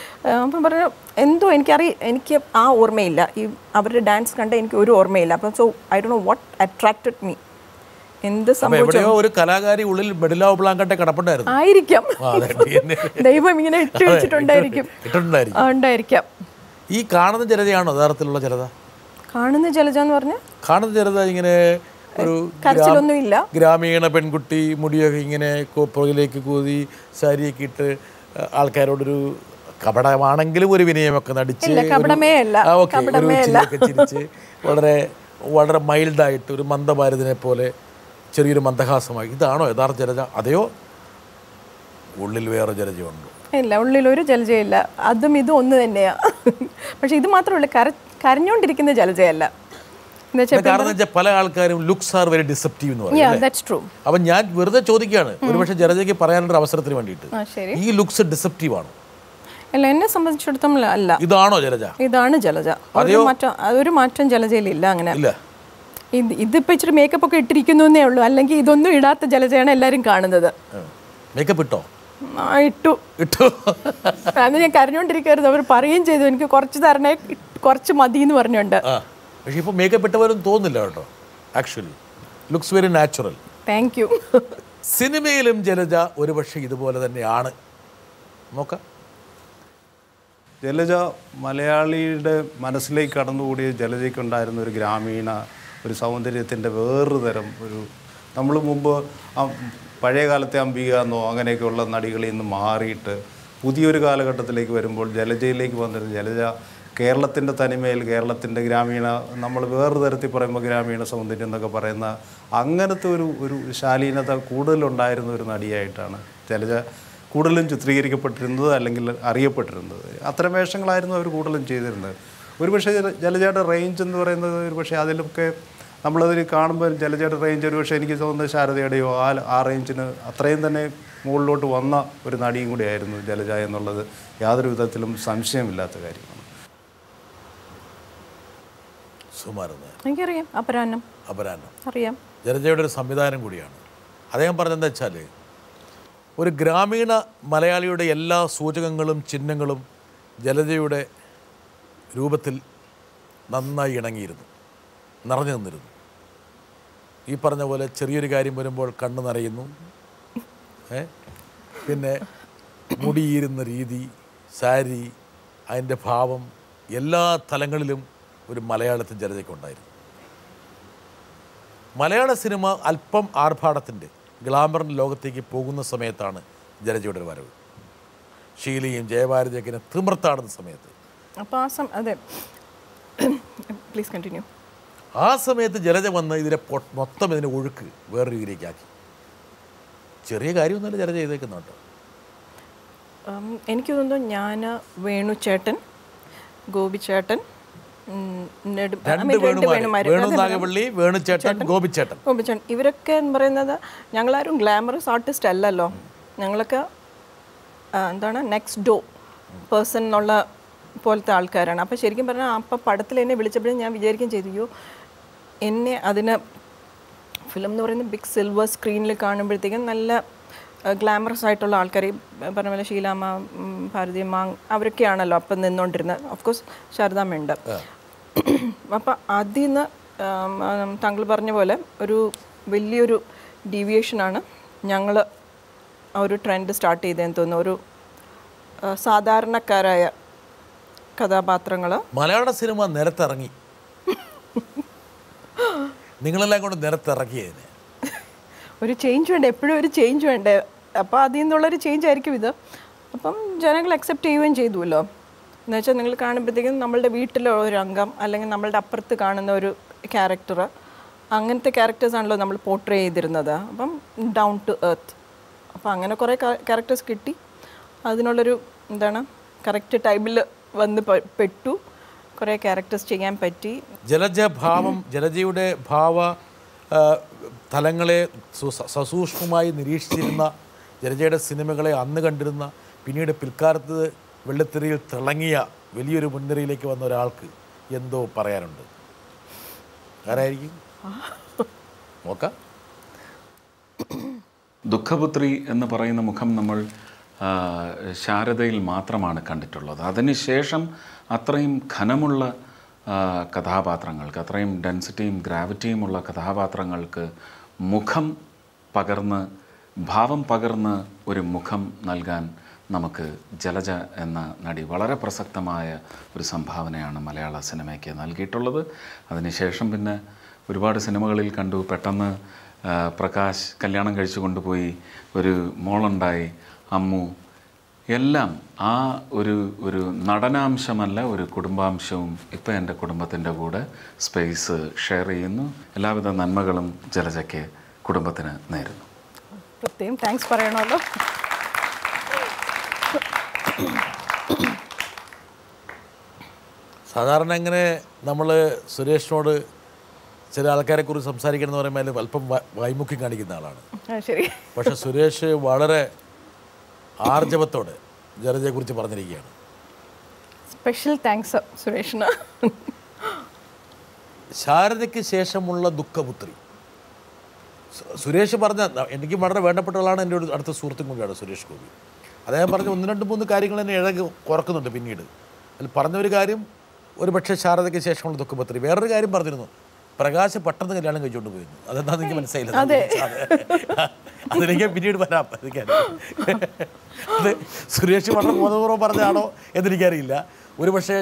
അപ്പം പറഞ്ഞു എന്തോ എനിക്ക് ആ ഓർമ്മയില്ല, ഈ അവരുടെ ഡാൻസ് കണ്ട എനിക്ക് ഒരു ഓർമ്മയില്ല. അപ്പം സോ ഐ ഡോ നോ വാട്ട് അട്രാക്റ്റഡ് മീ. എന്ത് സംഭവിച്ചോ ഒരു കലാകാരി ഉള്ളിൽ ബെഡിലാവ് ബ്ലാങ്കട്ടെ കടപ്പുണ്ടായിരുന്നു ആയിരിക്കാം, ദൈവം ഇങ്ങനെ ഇട്ട് വെച്ചിട്ടുണ്ടായിരിക്കും. ഈ കാണുന്ന ജലജയാണോ യഥാർത്ഥത്തിലുള്ള ജലജ? കാണുന്ന ജലജ എന്ന് പറഞ്ഞാൽ കാണുന്ന ജലജ ഇങ്ങനെ ഒരു കരച്ചിലൊന്നുമില്ല, ഗ്രാമീണ പെൺകുട്ടി, മുടിയൊക്കെ ഇങ്ങനെ പുറകിലേക്ക് കൂതി സാരിയൊക്കെ ഇട്ട് ആൾക്കാരോടൊരു കപടമാണെങ്കിലും ഒരു വിനയമൊക്കെ നടിച്ച് ചിരിച്ച് വളരെ വളരെ മൈൽഡായിട്ട് ഒരു മന്ദഭാരതിനെ പോലെ ചെറിയൊരു മന്ദഹാസമായി. ഇതാണോ യഥാർത്ഥ ജലജ, അതെയോ ഉള്ളിൽ വേറെ ജലജയുണ്ടോ? ഇല്ല, ഉള്ളിലൊരു ജലജയില്ല, അതും ഇതും ഒന്ന് തന്നെയാണ്. പക്ഷെ ഇത് മാത്രമല്ല, കരഞ്ഞുകൊണ്ടിരിക്കുന്ന ജലജയല്ല. പല ആൾക്കാരും ലുക്സ് ആർ വെരി ഡിസെപ്റ്റീവ് എന്ന് പറയും. അപ്പം ഞാൻ വെറുതെ ചോദിക്കുകയാണ്, ഒരുപക്ഷെ ജലജയ്ക്ക് പറയാനുള്ള അവസരത്തിന് വേണ്ടിയിട്ട്, ഈ ലുക്സ് ഡിസെപ്റ്റീവ് ആണോ? അല്ല, എന്നെ സംബന്ധിച്ചിടത്തോളം അല്ല. ഇതാണോ ജലജ? ഇതാണ് ജലജ. ഒരു മാറ്റം ജലജയിലില്ല. അങ്ങനെ ഇതിപ്പോൾ ഇച്ചിരി മേക്കപ്പ് ഒക്കെ ഇട്ടിരിക്കുന്നേ ഉള്ളൂ, അല്ലെങ്കിൽ ഇതൊന്നും ഇടാത്ത ജലജയാണ് എല്ലാവരും കാണുന്നത്. മേക്കപ്പ് ഇട്ടോ? ഇട്ടു ഇട്ടു. അത് ഞാൻ കരഞ്ഞോണ്ടിരിക്കരുത്, അവർ പറയുകയും ചെയ്തു എനിക്ക് കുറച്ച് തരണേ, കുറച്ച് മതി എന്ന് പറഞ്ഞുകൊണ്ട്. പക്ഷേ ഇപ്പോൾ മേക്കപ്പ് ഇട്ടവരും തോന്നില്ല കേട്ടോ, actually looks very natural. Thank you. സിനിമയിലും ജലജ ഒരുപക്ഷെ ഇതുപോലെ തന്നെയാണ്. നോക്കാം. ജലജ മലയാളിയുടെ മനസ്സിലേക്ക് കടന്നുകൂടിയ ജലജയ്ക്കുണ്ടായിരുന്ന ഒരു ഗ്രാമീണ ഒരു സൗന്ദര്യത്തിൻ്റെ വേറൊരു തരം, ഒരു നമ്മൾ മുമ്പ് പഴയ കാലത്തെ അംബിക എന്നോ അങ്ങനെയൊക്കെയുള്ള നടികളിൽ നിന്ന് മാറിയിട്ട് പുതിയൊരു കാലഘട്ടത്തിലേക്ക് വരുമ്പോൾ ജലജയിലേക്ക് വന്നിരുന്ന ജലജ കേരളത്തിൻ്റെ തനിമയിൽ, കേരളത്തിൻ്റെ ഗ്രാമീണ, നമ്മൾ വേറൊരു തരത്തിൽ പറയുമ്പോൾ ഗ്രാമീണ സൗന്ദര്യം എന്നൊക്കെ പറയുന്ന അങ്ങനത്തെ ഒരു ഒരു ശാലീനത കൂടുതലുണ്ടായിരുന്ന ഒരു നടിയായിട്ടാണ് ജലജ കൂടുതലും ചിത്രീകരിക്കപ്പെട്ടിരുന്നത് അല്ലെങ്കിൽ അറിയപ്പെട്ടിരുന്നത്. അത്തരം വേഷങ്ങളായിരുന്നു അവർ കൂടുതലും ചെയ്തിരുന്നത്. ഒരുപക്ഷെ ജലജയുടെ റേഞ്ച് എന്ന് പറയുന്നത് ഒരുപക്ഷെ അതിലൊക്കെ നമ്മളതിൽ കാണുമ്പോൾ ജലജയുടെ റേഞ്ച് ഒരു പക്ഷേ എനിക്ക് തോന്നുന്നത് ശാരദയുടെയോ ആ റേഞ്ചിന് അത്രയും തന്നെ മുകളിലോട്ട് വന്ന ഒരു നടിയും കൂടിയായിരുന്നു ജലജ എന്നുള്ളത് യാതൊരു വിധത്തിലും സംശയമില്ലാത്ത കാര്യമാണ്. എനിക്കറിയാം അപരാഹ്നം അറിയാം. ജലജയുടെ ഒരു സംവിധാനം കൂടിയാണ്. അദ്ദേഹം പറഞ്ഞതെന്ന് വെച്ചാൽ ഒരു ഗ്രാമീണ മലയാളിയുടെ എല്ലാ സൂചകങ്ങളും ചിഹ്നങ്ങളും ജലജയുടെ രൂപത്തിൽ നന്നായി ഇണങ്ങിയിരുന്നു, നിറഞ്ഞു നിന്നിരുന്നു. ഈ പറഞ്ഞ പോലെ ചെറിയൊരു കാര്യം വരുമ്പോൾ കണ്ണ് നിറയുന്നു, പിന്നെ മുടിയിരുന്ന രീതി, സാരി, അതിൻ്റെ ഭാവം, എല്ലാ തലങ്ങളിലും ഒരു മലയാളത്തിൽ ജലജയ്ക്കുണ്ടായിരുന്നു. മലയാള സിനിമ അല്പം ആർഭാടത്തിൻ്റെ ഗ്ലാമറിൻ്റെ ലോകത്തേക്ക് പോകുന്ന സമയത്താണ് ജലജയുടെ വരവ്. ഷീലയും ജയഭാരതിയൊക്കെ തിമിർത്താടുന്ന സമയത്ത്, ആ സമയത്ത് ജലജ വന്ന് ഇതിനെ മൊത്തം ഇതിനെ ഒഴുക്ക് വേറെ രീതിയിലേക്ക് ആക്കി. ചെറിയ കാര്യമൊന്നുമല്ല ജലജ ചെയ്തേക്കുന്നുണ്ടോ? എനിക്ക് തോന്നുന്നു ഞാൻ, വേണുചേട്ടൻ, ഗോപിച്ചേട്ടൻ, ഗോപിച്ചേട്ടൻ ഇവരൊക്കെ എന്ന് പറയുന്നത് ഞങ്ങളാരും ഗ്ലാമറസ് ആർട്ടിസ്റ്റ് അല്ലല്ലോ, ഞങ്ങളൊക്കെ എന്താണ് നെക്സ്റ്റ് ഡോ പേഴ്സൺ എന്നുള്ള പോലത്തെ ആൾക്കാരാണ്. അപ്പോൾ ശരിക്കും പറഞ്ഞാൽ അപ്പം പടത്തിൽ എന്നെ വിളിച്ചപ്പോഴും ഞാൻ വിചാരിക്കുകയും ചെയ്തു, എന്നെ അതിന് ഫിലിം എന്ന് പറയുന്ന ബിഗ് സിൽവർ സ്ക്രീനിൽ കാണുമ്പോഴത്തേക്കും നല്ല ഗ്ലാമറസ് ആയിട്ടുള്ള ആൾക്കാർ, പറഞ്ഞ പോലെ ഷീലാമ്മ, ഭാരതിയമ്മ, അവരൊക്കെയാണല്ലോ അപ്പം നിന്നുകൊണ്ടിരുന്നത്. ഓഫ്കോഴ്സ് ശാരദാമ്മ ഉണ്ട്. അപ്പം അതിൽ നിന്ന് താങ്കൾ പറഞ്ഞ പോലെ ഒരു വലിയൊരു ഡീവിയേഷനാണ് ഞങ്ങൾ ആ ഒരു ട്രെൻഡ് സ്റ്റാർട്ട് ചെയ്തതെന്ന് തോന്നുന്നു. ഒരു സാധാരണക്കാരായ കഥാപാത്രങ്ങൾ മലയാള സിനിമ നിരത്തിറങ്ങി, നിങ്ങളെല്ലാം കൊണ്ട് നിരത്തിറക്കിയതിന് ഒരു ചേഞ്ച് വേണ്ടേ, എപ്പോഴും ഒരു ചേഞ്ച് വേണ്ടേ? അപ്പോൾ അതിൽ നിന്നുള്ളൊരു ചേഞ്ച് ആയിരിക്കും ഇത്. അപ്പം ജനങ്ങൾ അക്സെപ്റ്റ് ചെയ്യുകയും ചെയ്തുവല്ലോ. എന്ന് വെച്ചാൽ നിങ്ങൾ കാണുമ്പോഴത്തേക്കും നമ്മളുടെ വീട്ടിലെ ഒരു അംഗം അല്ലെങ്കിൽ നമ്മളുടെ അപ്പുറത്ത് കാണുന്ന ഒരു ക്യാരക്ടർ, അങ്ങനത്തെ ക്യാരക്ടേഴ്സാണല്ലോ നമ്മൾ പോർട്രേ ചെയ്തിരുന്നത്. അപ്പം ഡൗൺ ടു എർത്ത്, അപ്പം അങ്ങനെ കുറേ ക്യാരക്ടേഴ്സ് കിട്ടി. അതിനുള്ളൊരു എന്താണ് കറക്റ്റ് ടൈമിൽ വന്ന് പെട്ടു, കുറേ ക്യാരക്ടേഴ്സ് ചെയ്യാൻ പറ്റി. ജലജഭാവം, ജലജയുടെ ഭാവ തലങ്ങളെ സസൂക്ഷ്മമായി നിരീക്ഷിച്ചിരുന്ന ജലജയുടെ സിനിമകളെ അന്ന് കണ്ടിരുന്ന, പിന്നീട് പിൽക്കാലത്ത് വെള്ളിത്തിരയിൽ തിളങ്ങിയ വലിയൊരു മുൻനിരയിലേക്ക് വന്ന ഒരാൾക്ക് എന്തോ പറയാനുണ്ട്. ആരായിരിക്കും? നോക്കാം. ദുഃഖപുത്രി എന്ന് പറയുന്ന മുഖം നമ്മൾ ശാരദയിൽ മാത്രമാണ് കണ്ടിട്ടുള്ളത്. അതിനുശേഷം അത്രയും ഘനമുള്ള കഥാപാത്രങ്ങൾക്ക്, അത്രയും ഡെൻസിറ്റിയും ഗ്രാവിറ്റിയുമുള്ള കഥാപാത്രങ്ങൾക്ക് മുഖം പകർന്ന്, ഭാവം പകർന്ന് ഒരു മുഖം നൽകാൻ നമുക്ക് ജലജ എന്ന നടി വളരെ പ്രസക്തമായ ഒരു സംഭാവനയാണ് മലയാള സിനിമയ്ക്ക് നൽകിയിട്ടുള്ളത്. അതിനുശേഷം പിന്നെ ഒരുപാട് സിനിമകളിൽ കണ്ടു. പെട്ടെന്ന് പ്രകാശ് കല്യാണം കഴിച്ചു കൊണ്ടുപോയി, ഒരു മോളുണ്ടായി, അമ്മു, എല്ലാം ആ ഒരു ഒരു നടനാംശമല്ല, ഒരു കുടുംബാംശവും. ഇപ്പം എൻ്റെ കുടുംബത്തിൻ്റെ കൂടെ സ്പേസ് ഷെയർ ചെയ്യുന്നു. എല്ലാവിധ നന്മകളും ജലജയ്ക്ക്, കുടുംബത്തിന് നേരുന്നു. പ്രത്യേകം താങ്ക്സ് പറയണമല്ലോ. സാധാരണ ഇങ്ങനെ നമ്മൾ സുരേഷിനോട് ചില ആൾക്കാരെ കുറിച്ച് സംസാരിക്കണം എന്ന് പറയുമ്പോൾ അല്പം വൈമുഖ്യം കാണിക്കുന്ന ആളാണ്. ശരി. പക്ഷെ സുരേഷ് വളരെ ആർജവത്തോട് ജലജയെ കുറിച്ച് പറഞ്ഞിരിക്കുകയാണ്. സ്പെഷ്യൽ താങ്ക്സ് സുരേഷിന്. ശാരദയ്ക്ക് ശേഷമുള്ള ദുഃഖപുത്രി സുരേഷ് പറഞ്ഞ, എനിക്ക് വളരെ വേണ്ടപ്പെട്ട ആളാണ്, എൻ്റെ ഒരു അടുത്ത സുഹൃത്തും കൂടിയാണ് സുരേഷ് ഗോപി. അദ്ദേഹം പറഞ്ഞ ഒന്ന് രണ്ട് മൂന്ന് കാര്യങ്ങൾ എന്നെ ഇഴകി കുറക്കുന്നുണ്ട്. പിന്നീട് അതിൽ പറഞ്ഞൊരു കാര്യം, ഒരു പക്ഷേ ശാരദയ്ക്ക് ശേഷമുള്ള ദുഃഖപുത്രി. വേറൊരു കാര്യം പറഞ്ഞിരുന്നു, പ്രകാശ് പെട്ടെന്ന് കല്യാണം കഴിച്ചുകൊണ്ട് പോയിരുന്നു. അതെന്താണെന്ന് എനിക്ക് മനസ്സിലായില്ല. അതിലേക്ക് പിന്നീട് വരാം. അത് സുരേഷ് വളരെ ബോധപൂർവ്വം പറഞ്ഞാണോ എന്നെനിക്കറിയില്ല. ഒരുപക്ഷെ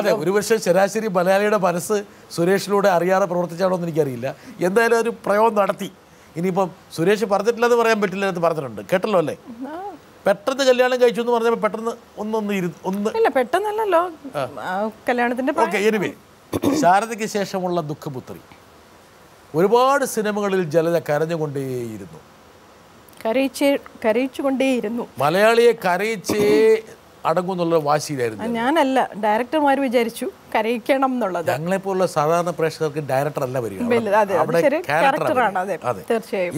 അതെ, ഒരുപക്ഷെ ശരാശരി മലയാളിയുടെ മനസ്സ് സുരേഷിലൂടെ അറിയാതെ പ്രവർത്തിച്ചാണോ എന്ന് എനിക്കറിയില്ല. എന്തായാലും ഒരു പ്രയോഗം നടത്തി. ഇനിയിപ്പം സുരേഷ് പറഞ്ഞിട്ടില്ലെന്ന് പറയാൻ പറ്റില്ല എന്ന് പറഞ്ഞിട്ടുണ്ട്, കേട്ടല്ലോ അല്ലേ? പെട്ടെന്ന് കല്യാണം കഴിച്ചു എന്ന് പറഞ്ഞപ്പോൾ പെട്ടെന്ന് പെട്ടെന്നല്ലോ കല്യാണത്തിന്റെ. എനിവേ, ശാരദയ്ക്ക് ശേഷമുള്ള ദുഃഖപുത്രി ഒരുപാട് സിനിമകളിൽ ജലജ കരഞ്ഞുകൊണ്ടേയിരുന്നു, കരയിച്ചുകൊണ്ടേയിരുന്നു. മലയാളിയെ കരയിച്ചേ അടങ്ങും എന്നുള്ള വാശിയിലായിരുന്നു. ഞാനല്ല, ഡയറക്ടർമാർ വിചാരിച്ചു കരയിക്കണം എന്നുള്ളത്. ഞങ്ങളെപ്പോലുള്ള സാധാരണ പ്രേക്ഷകർക്ക് ഡയറക്ടർ അല്ല വരികയാണ്,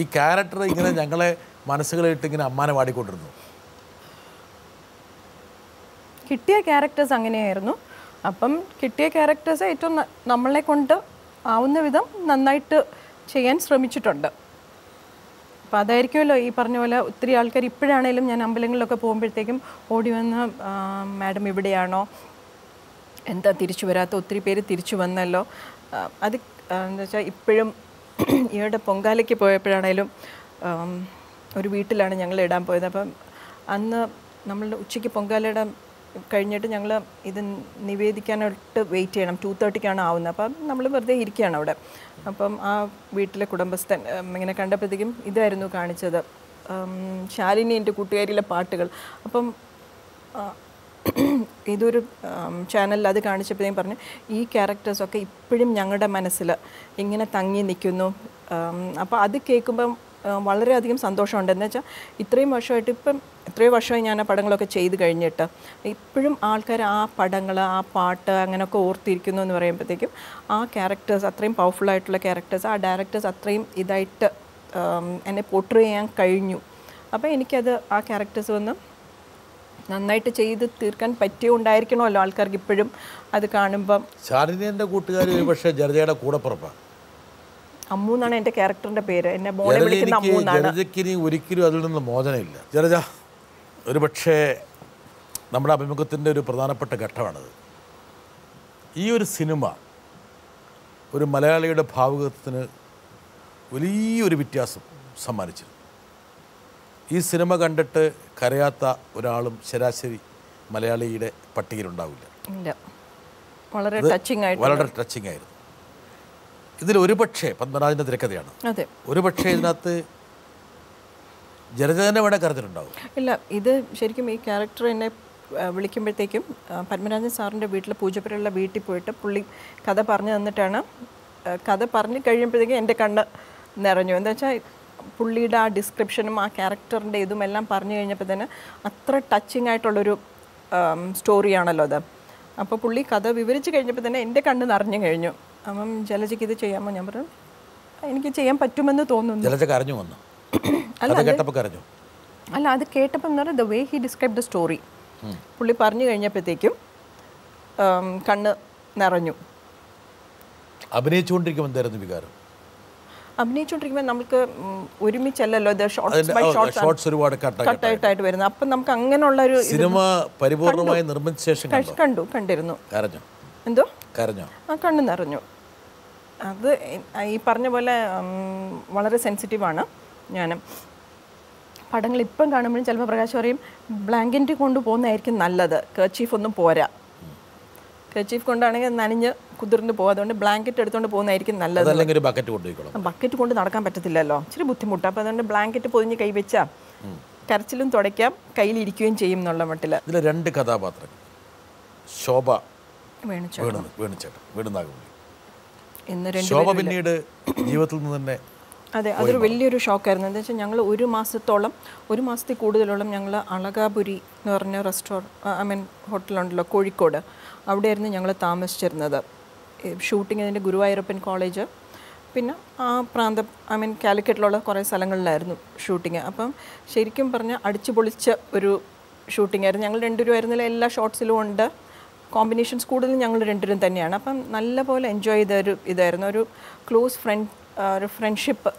ഈ ക്യാരക്ടർ ഇങ്ങനെ ഞങ്ങളെ മനസ്സുകളിട്ട് ഇങ്ങനെ അമ്മാനെ വാടിക്കൊണ്ടിരുന്നു. കിട്ടിയ ക്യാരക്ടേഴ്സ് അങ്ങനെയായിരുന്നു. അപ്പം കിട്ടിയ ക്യാരക്ടേഴ്സ് ഏറ്റവും നമ്മളെ കൊണ്ട് ആവുന്ന വിധം നന്നായിട്ട് ചെയ്യാൻ ശ്രമിച്ചിട്ടുണ്ട്. അപ്പോൾ അതായിരിക്കുമല്ലോ ഈ പറഞ്ഞ പോലെ ഒത്തിരി ആൾക്കാർ ഇപ്പോഴാണേലും ഞാൻ അമ്പലങ്ങളിലൊക്കെ പോകുമ്പോഴത്തേക്കും ഓടി വന്ന മാഡം ഇവിടെയാണോ, എന്താ തിരിച്ചു വരാത്ത, ഒത്തിരി പേര് തിരിച്ചു വന്നല്ലോ. അത് എന്താ വെച്ചാൽ ഇപ്പോഴും ഇവിടെ പൊങ്കാലയ്ക്ക് പോയപ്പോഴാണേലും ഒരു വീട്ടിലാണ് ഞങ്ങൾ ഇടാൻ പോയത്. അപ്പം അന്ന് നമ്മൾ ഉച്ചയ്ക്ക് പൊങ്കാലയിടാൻ കഴിഞ്ഞിട്ട് ഞങ്ങൾ ഇത് നിവേദിക്കാനായിട്ട് വെയിറ്റ് ചെയ്യണം, 2:30 ആവുന്നത്. അപ്പം നമ്മൾ വെറുതെ ഇരിക്കുകയാണ് അവിടെ. അപ്പം ആ വീട്ടിലെ കുടുംബസ്ഥൻ ഇങ്ങനെ കണ്ടപ്പോഴത്തേക്കും ഇതായിരുന്നു കാണിച്ചത്, ശാലിനി എൻ്റെ കൂട്ടുകാരിയിലെ പാട്ടുകൾ. അപ്പം ഇതൊരു ചാനലിൽ അത് കാണിച്ചപ്പോഴത്തേക്കും പറഞ്ഞു ഈ ക്യാരക്ടേഴ്സൊക്കെ ഇപ്പോഴും ഞങ്ങളുടെ മനസ്സിൽ ഇങ്ങനെ തങ്ങി നിൽക്കുന്നു. അപ്പോൾ അത് കേൾക്കുമ്പം വളരെയധികം സന്തോഷമുണ്ട്. എന്ന് വെച്ചാൽ ഇത്രയും വർഷമായിട്ട്, ഇപ്പം എത്രയോ വർഷമായി ഞാൻ ആ പടങ്ങളൊക്കെ ചെയ്ത് കഴിഞ്ഞിട്ട്, ഇപ്പോഴും ആൾക്കാർ ആ പടങ്ങൾ, ആ പാട്ട് അങ്ങനെയൊക്കെ ഓർത്തിരിക്കുന്നു എന്ന് പറയുമ്പോഴത്തേക്കും ആ ക്യാരക്ടേഴ്സ്, അത്രയും പവർഫുള്ളായിട്ടുള്ള ക്യാരക്ടേഴ്സ്, ആ ഡയറക്ടേഴ്സ് അത്രയും ഇതായിട്ട് എന്നെ പോർട്രേ ചെയ്യാൻ കഴിഞ്ഞു. അപ്പോൾ എനിക്കത് ആ ക്യാരക്ടേഴ്സ് വന്ന് നന്നായിട്ട് ചെയ്ത് തീർക്കാൻ പറ്റിയുണ്ടായിരിക്കണമല്ലോ ആൾക്കാർക്ക് ഇപ്പോഴും അത് കാണുമ്പം. ശാലിനിയുടെ കൂട്ടുകാർ പക്ഷേ ജലജയുടെ കൂടപ്പുറപ്പാണ്. അമ്മു എന്നാണ് എൻ്റെ ക്യാരക്ടറിൻ്റെ പേര്. എന്നെ മോളെ വിളിക്കുന്ന അമ്മു എന്നാണ്. ജലജയ്ക്ക് ഒരിക്കലും അതിൽ നിന്ന് മോചനമില്ല. ജലജ ഒരു പക്ഷേ നമ്മുടെ അഭിമുഖത്തിൻ്റെ ഒരു പ്രധാനപ്പെട്ട ഘട്ടമാണത്. ഈ ഒരു സിനിമ ഒരു മലയാളിയുടെ ഭാവുകത്തിന് വലിയൊരു വ്യത്യാസം സമ്മാനിച്ചു. ഈ സിനിമ കണ്ടിട്ട് കരയാത്ത ഒരാളും ശരാശരി മലയാളിയുടെ പട്ടികയിലുണ്ടാവില്ല. വളരെ ടച്ചിങ് ആയിരുന്നു. ഇതിൽ ഒരുപക്ഷെ പത്മരാജൻ്റെ തിരക്കഥയാണ്, ഒരുപക്ഷെ ഇതിനകത്ത് ജലജനെ വേണേൽ കരഞ്ഞിട്ടുണ്ടാവും. ഇല്ല, ഇത് ശരിക്കും ഈ ക്യാരക്ടർ എന്നെ വിളിക്കുമ്പോഴത്തേക്കും പത്മരാജൻ സാറിൻ്റെ വീട്ടിൽ, പൂജപ്പുരയുള്ള വീട്ടിൽ പോയിട്ട് പുള്ളി കഥ പറഞ്ഞു തന്നിട്ടാണ്. കഥ പറഞ്ഞു കഴിയുമ്പോഴത്തേക്കും എൻ്റെ കണ്ണ് നിറഞ്ഞു. എന്താ വെച്ചാൽ പുള്ളിയുടെ ആ ഡിസ്ക്രിപ്ഷനും ആ ക്യാരക്ടറിൻ്റെ ഇതും എല്ലാം പറഞ്ഞു കഴിഞ്ഞപ്പോൾ തന്നെ അത്ര ടച്ചിങ് ആയിട്ടുള്ളൊരു സ്റ്റോറിയാണല്ലോ അത്. അപ്പോൾ പുള്ളി കഥ വിവരിച്ച് കഴിഞ്ഞപ്പോൾ തന്നെ എൻ്റെ കണ്ണ് നിറഞ്ഞു കഴിഞ്ഞു. അപ്പം ജലജയ്ക്ക് ഇത് ചെയ്യാമോ? ഞാൻ പറഞ്ഞു എനിക്ക് ചെയ്യാൻ പറ്റുമെന്ന് തോന്നുന്നു. ജലജ കരഞ്ഞു വന്നു. അല്ല, അത് കേട്ടപ്പോൾ എന്ന് പറഞ്ഞാൽ the way he describe the story, പുള്ളി പറഞ്ഞു കഴിഞ്ഞപ്പോഴത്തേക്കും കണ്ണ് നിറഞ്ഞു. അഭിനയിച്ചുകൊണ്ടിരിക്കുമ്പോൾ എന്തായിരുന്നു വികാരം? അഭിനയിച്ചുകൊണ്ടിരിക്കുമ്പോൾ നമുക്ക് ഒരുമിച്ചല്ലല്ലോ കട്ടായിട്ടായിട്ട് വരുന്നത്. അപ്പം നമുക്ക് അങ്ങനെയുള്ള ഒരു സിനിമ പരിപൂർണമായി നിർമ്മിച്ച ശേഷം കണ്ടിരുന്നു. എന്തോ ആ കണ്ണു നിറഞ്ഞു. അത് ഈ പറഞ്ഞ പോലെ വളരെ സെൻസിറ്റീവാണ് ഞാൻ. പടങ്ങൾ ഇപ്പം കാണുമ്പോഴും ചിലപ്പോൾ പ്രകാശ് പറയും ബ്ലാങ്കറ്റ് കൊണ്ട് പോകുന്നതായിരിക്കും നല്ലത്, കർച്ചീഫ് ഒന്നും പോരാ, കർച്ചീഫ് കൊണ്ടാണെങ്കിൽ നനഞ്ഞ് കുതിർന്ന് പോകും, അതുകൊണ്ട് ബ്ലാങ്കറ്റ് എടുത്തുകൊണ്ട് പോകുന്നതായിരിക്കും നല്ലത്. അല്ലെങ്കിൽ ബക്കറ്റ് കൊണ്ട് നടക്കാൻ പറ്റത്തില്ലല്ലോ, ഇച്ചിരി ബുദ്ധിമുട്ടാണ്. അപ്പോൾ അതുകൊണ്ട് ബ്ലാങ്കറ്റ് പൊതിഞ്ഞ് കൈവച്ചാൽ കരച്ചിലും തുടയ്ക്കാം, കയ്യിലിരിക്കുകയും ചെയ്യും എന്നുള്ള മട്ടിൽ. ഇതിൽ രണ്ട് കഥാപാത്രങ്ങൾ, ശോഭ, ശോഭ പിന്നീട് ജീവിതത്തിൽ നിന്ന് തന്നെ. അതെ, അതൊരു വലിയൊരു ഷോക്കായിരുന്നു. എന്താ വെച്ചാൽ ഞങ്ങൾ ഒരു മാസത്തിൽ കൂടുതലോളം ഞങ്ങൾ അളകാപുരി എന്ന് പറഞ്ഞ ഹോട്ടലുണ്ടല്ലോ കോഴിക്കോട്, അവിടെയായിരുന്നു ഞങ്ങൾ താമസിച്ചിരുന്നത്. ഷൂട്ടിംഗ് അതിൻ്റെ ഗുരുവായൂരപ്പൻ കോളേജ്, പിന്നെ ആ പ്രാന്തം, കാലിക്കറ്റിലുള്ള കുറേ സ്ഥലങ്ങളിലായിരുന്നു ഷൂട്ടിങ്. അപ്പം ശരിക്കും പറഞ്ഞാൽ അടിച്ചു പൊളിച്ച ഒരു ഷൂട്ടിംഗ് ആയിരുന്നു. ഞങ്ങൾ രണ്ടുപേരും ആയിരുന്നില്ല, എല്ലാ ഷോട്ട്സിലും ഉണ്ട് കോമ്പിനേഷൻസ്, കൂടുതലും ഞങ്ങൾ രണ്ടുപേരും തന്നെയാണ്. അപ്പം നല്ല പോലെ എൻജോയ് ചെയ്ത ഒരു ഇതായിരുന്നു. ഒരു ക്ലോസ് ഫ്രണ്ട്ഷിപ്പ്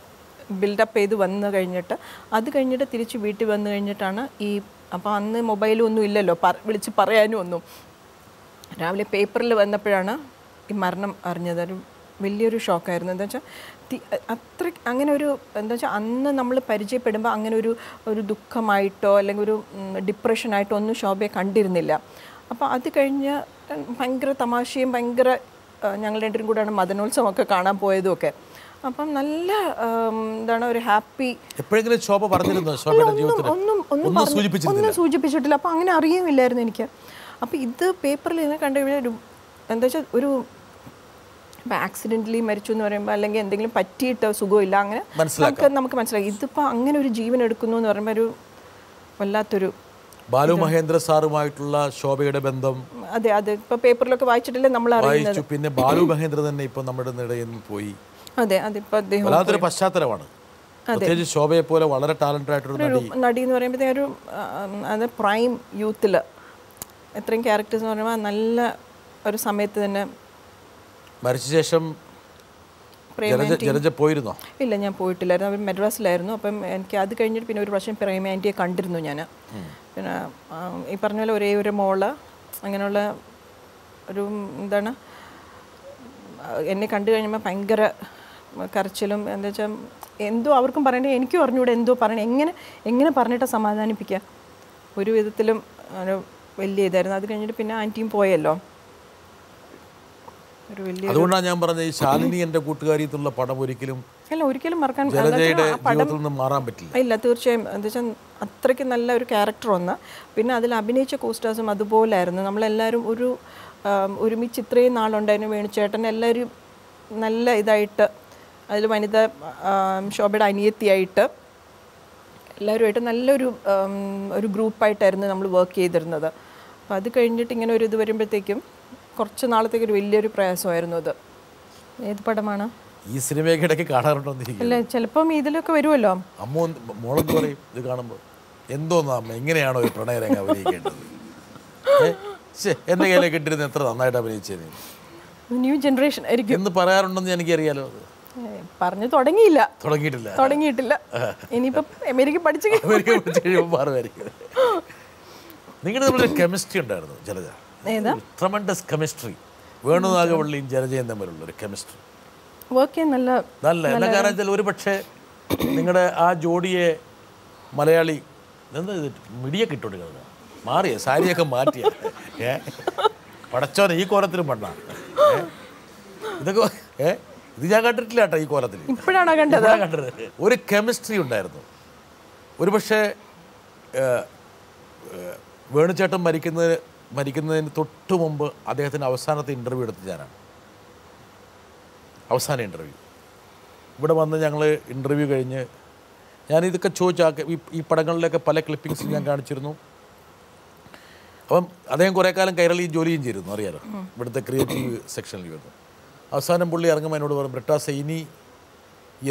ബിൽഡപ്പ് ചെയ്ത് വന്നു കഴിഞ്ഞിട്ട്, അത് കഴിഞ്ഞിട്ട് തിരിച്ച് വീട്ടിൽ വന്നു കഴിഞ്ഞിട്ടാണ് അപ്പോൾ അന്ന് മൊബൈലും ഒന്നും ഇല്ലല്ലോ, വിളിച്ച് പറയാനും ഒന്നും. രാവിലെ പേപ്പറിൽ വന്നപ്പോഴാണ് ഈ മരണം അറിഞ്ഞത്. ഒരു വലിയൊരു ഷോക്കായിരുന്നു. എന്താ വെച്ചാൽ അത്ര അങ്ങനെ ഒരു എന്താ വെച്ചാൽ അന്ന് നമ്മൾ പരിചയപ്പെടുമ്പോൾ അങ്ങനെ ഒരു ദുഃഖമായിട്ടോ അല്ലെങ്കിൽ ഒരു ഡിപ്രഷനായിട്ടോ ഒന്നും ശോഭയെ കണ്ടിരുന്നില്ല. അപ്പോൾ അത് കഴിഞ്ഞ് ഭയങ്കര തമാശയും ഭയങ്കര ഞങ്ങൾ രണ്ടും കൂടെയാണ് മദനോത്സവമൊക്കെ കാണാൻ പോയതുമൊക്കെ. അപ്പം നല്ല എന്താണ് ഒരു ഹാപ്പി. എപ്പോഴെങ്കിലും ശോഭ പറഞ്ഞിരുന്നോ? ഒന്നും സൂചിപ്പിച്ചിട്ടില്ല. അപ്പോൾ അങ്ങനെ അറിയുമില്ലായിരുന്നു എനിക്ക്. അപ്പോൾ ഇത് പേപ്പറിൽ ഇങ്ങനെ കണ്ടുകഴിഞ്ഞാൽ ഒരു എന്താ വെച്ചാൽ ഒരു ആക്സിഡൻ്റലി മരിച്ചു എന്ന് പറയുമ്പോൾ അല്ലെങ്കിൽ എന്തെങ്കിലും പറ്റിയിട്ട് സുഖമില്ല, അങ്ങനെ നമുക്ക് മനസ്സിലായി. ഇതിപ്പോൾ അങ്ങനെ ഒരു ജീവൻ എടുക്കുന്നു എന്ന് പറയുമ്പോൾ ഒരു വല്ലാത്തൊരു ബാലു മഹേന്ദ്ര സാറുമായിട്ടുള്ള ശോഭയുടെ ബന്ധം അതെ അതെ ഇപ്പോ പേപ്പറിലൊക്കെ വായിച്ചിട്ടില്ലേ നമ്മൾ അറിയുന്നത്. പിന്നെ ബാലു മഹേന്ദ്ര തന്നെ ഇപ്പോ നമ്മുടെ ഇടയിൽ നിന്ന് പോയി. അതെ അതെ ഇപ്പോ അദ്ദേഹം വളരെ പശ്ചാത്തലമാണ്. പ്രത്യേകിച്ച് ശോഭയെ പോലെ വളരെ ടാലന്റഡ് ആയിട്ടുള്ള നടി എന്ന് പറയുമ്പോൾ ഒരു അത് പ്രൈം യൂത്തിൽ എത്രയും ക്യാരക്ടേഴ്സ് എന്ന് പറയുമ്പോൾ നല്ല ഒരു സമയത്ത് തന്നെ മരിച്ച ശേഷം ജലജ പോയിരുന്നോ? ഇല്ല, ഞാൻ പോയിട്ടില്ലായിരുന്നു. അവർ മദ്രാസിലായിരുന്നു. അപ്പം എനിക്ക് അത് കഴിഞ്ഞിട്ട് പിന്നെ ഒരു പ്രാവശ്യം പ്രേമ ആൻറ്റിയെ കണ്ടിരുന്നു ഞാൻ. പിന്നെ ഈ പറഞ്ഞ പോലെ ഒരേ ഒരു മോള് അങ്ങനെയുള്ള ഒരു എന്താണ് എന്നെ കണ്ടു കഴിയുമ്പോൾ ഭയങ്കര കരച്ചിലും എന്താ വെച്ചാൽ എന്തോ അവർക്കും പറയണ്ടേ, എനിക്കും അറിഞ്ഞൂടെ എന്തോ പറയണേ, എങ്ങനെ പറഞ്ഞിട്ട് സമാധാനിപ്പിക്കുക. ഒരു വിധത്തിലും വലിയ ഇതായിരുന്നു. അത് കഴിഞ്ഞിട്ട് പിന്നെ ആൻറ്റിയും പോയല്ലോ. അതുകൊണ്ടാണ് ഞാൻ പറഞ്ഞത് ഈ ശാലിനി എന്റെ കൂട്ടുകാരിയുള്ള പടം ഒരിക്കലും മറക്കാൻ പറ്റില്ല. ഇല്ല, തീർച്ചയായും എന്താ വെച്ചാൽ അത്രയ്ക്ക് നല്ല ഒരു ക്യാരക്ടർ ഒന്ന്. പിന്നെ അതിൽ അഭിനയിച്ച കോസ്റ്റാസും അതുപോലായിരുന്നു. നമ്മളെല്ലാവരും ഒരുമിച്ച് ഇത്രയും നാളുണ്ടായിരുന്നു. വേണുചേട്ടൻ എല്ലാവരും നല്ല ഇതായിട്ട് അതിൽ വനിത ശോഭയുടെ അനിയത്തിയായിട്ട് എല്ലാവരുമായിട്ട് നല്ലൊരു ഒരു ഗ്രൂപ്പായിട്ടായിരുന്നു നമ്മൾ വർക്ക് ചെയ്തിരുന്നത്. അപ്പം അത് കഴിഞ്ഞിട്ട് ഇങ്ങനെ ഒരു ഇത് വരുമ്പോഴത്തേക്കും കുറച്ച് നാളത്തേക്ക് ഒരു വലിയൊരു പ്രയാസമായിരുന്നു അത്. ഏത് പടമാണ് ഈ സിനിമയൊക്കെ കാണാറുണ്ടോ? അല്ല, ചിലപ്പം ഇതിലൊക്കെ വരുമല്ലോ. അമ്മ മോളെന്ന് പറയും ഇത് കാണുമ്പോൾ എന്തോന്നാ അമ്മ എങ്ങനെയാണോ ഒരു പ്രണയരംഗം അഭിനയിക്കേണ്ടത്, എൻ്റെ കയ്യിലേക്ക് ഇട്ടിരുന്ന എത്ര നന്നായിട്ട് അഭിനയിച്ചത്, ന്യൂ ജനറേഷൻ ആയിരിക്കും എന്ന് പറയാറുണ്ടെന്ന് എനിക്കറിയാലോ. പറഞ്ഞു തുടങ്ങിയിട്ടില്ല. ഇനിയിപ്പം അമേരിക്ക പഠിച്ചു കഴിയുമ്പോൾ നിങ്ങളുടെ തമ്മിൽ കെമിസ്ട്രി ഉണ്ടായിരുന്നു ജലജ. Tremendous chemistry. വേണുനാഗവള്ളിയും ജലജയും തമ്മിലുള്ള ഒരു കെമിസ്ട്രി നല്ല കാരണത്തിൽ ഒരു പക്ഷേ നിങ്ങളുടെ ആ ജോഡിയെ മലയാളി എന്താ മിടിയൊക്കെ ഇട്ടോണ്ട് കിടക്കുക മാറിയ സാരിയൊക്കെ മാറ്റിയ പടച്ചോന ഈ കോലത്തിലും പണ്ടാ ഇതൊക്കെ ഇത് ഞാൻ കണ്ടിട്ടില്ല കേട്ടോ. ഈ കോലത്തിൽ ഇപ്പോഴാണോ കണ്ടത്? ഒരു കെമിസ്ട്രി ഉണ്ടായിരുന്നു. ഒരു പക്ഷേ വേണുചേട്ടൻ മരിക്കുന്നതിന് തൊട്ട് മുമ്പ് അദ്ദേഹത്തിൻ്റെ അവസാനത്തെ ഇൻ്റർവ്യൂ എടുത്ത് ഞാനാണ്. അവസാന ഇൻ്റർവ്യൂ ഇവിടെ വന്ന് ഞങ്ങൾ ഇൻ്റർവ്യൂ കഴിഞ്ഞ് ഞാനിതൊക്കെ ചോദിച്ചാൽ ഈ പടങ്ങളിലൊക്കെ പല ക്ലിപ്പിങ്സ് ഞാൻ കാണിച്ചിരുന്നു. അപ്പം അദ്ദേഹം കുറേ കാലം കൈരളിയിൽ ജോലിയും ചെയ്തിരുന്നു, അറിയാലോ, ഇവിടുത്തെ ക്രിയേറ്റീവ് സെക്ഷനിൽ വരുന്നു. അവസാനം പുള്ളി ഇറങ്ങുമ്പോൾ എന്നോട് പറഞ്ഞു, ബ്രിട്ടാസ് ഇനി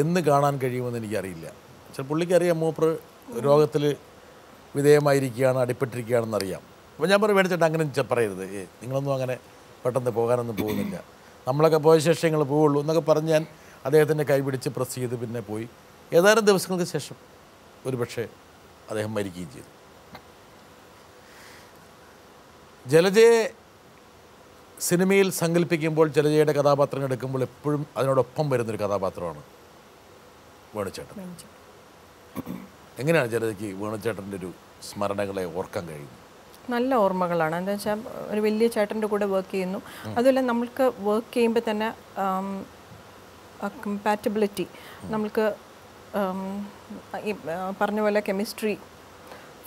എന്ന് കാണാൻ കഴിയുമെന്ന് എനിക്കറിയില്ല. പക്ഷേ പുള്ളിക്കറിയാം മൂപ്പർ രോഗത്തിൽ വിധേയമായിരിക്കുകയാണ്, അടിപ്പെട്ടിരിക്കുകയാണെന്നറിയാം. അപ്പോൾ ഞാൻ പറയും വേണിച്ചേട്ടാ അങ്ങനെ പറയരുത്, നിങ്ങളൊന്നും അങ്ങനെ പെട്ടെന്ന് പോകാനൊന്നും പോകുന്നില്ല, നമ്മളൊക്കെ പോയ ശേഷം നിങ്ങൾ പോവുള്ളൂ എന്നൊക്കെ പറഞ്ഞ് ഞാൻ അദ്ദേഹത്തിൻ്റെ കൈ പിടിച്ച് പ്രസ് ചെയ്ത് പിന്നെ പോയി. ഏതാനും ദിവസങ്ങൾക്ക് ശേഷം ഒരു പക്ഷേ അദ്ദേഹം മരിക്കുകയും ചെയ്തു. ജലജയെ സിനിമയിൽ സങ്കല്പിക്കുമ്പോൾ, ജലജയുടെ കഥാപാത്രങ്ങൾ എടുക്കുമ്പോൾ എപ്പോഴും അതിനോടൊപ്പം വരുന്നൊരു കഥാപാത്രമാണ് വേണുചേട്ടൻ. എങ്ങനെയാണ് ജലജയ്ക്ക് വേണുചേട്ടൻ്റെ ഒരു സ്മരണകളെ ഓർക്കാൻ കഴിയുന്നത്? നല്ല ഓർമ്മകളാണ്. എന്താ വെച്ചാൽ ഒരു വലിയ ചേട്ടൻ്റെ കൂടെ വർക്ക് ചെയ്യുന്നു. അതുമല്ല, നമ്മൾക്ക് വർക്ക് ചെയ്യുമ്പോൾ തന്നെ കമ്പാറ്റബിലിറ്റി, നമ്മൾക്ക് പറഞ്ഞ പോലെ കെമിസ്ട്രി,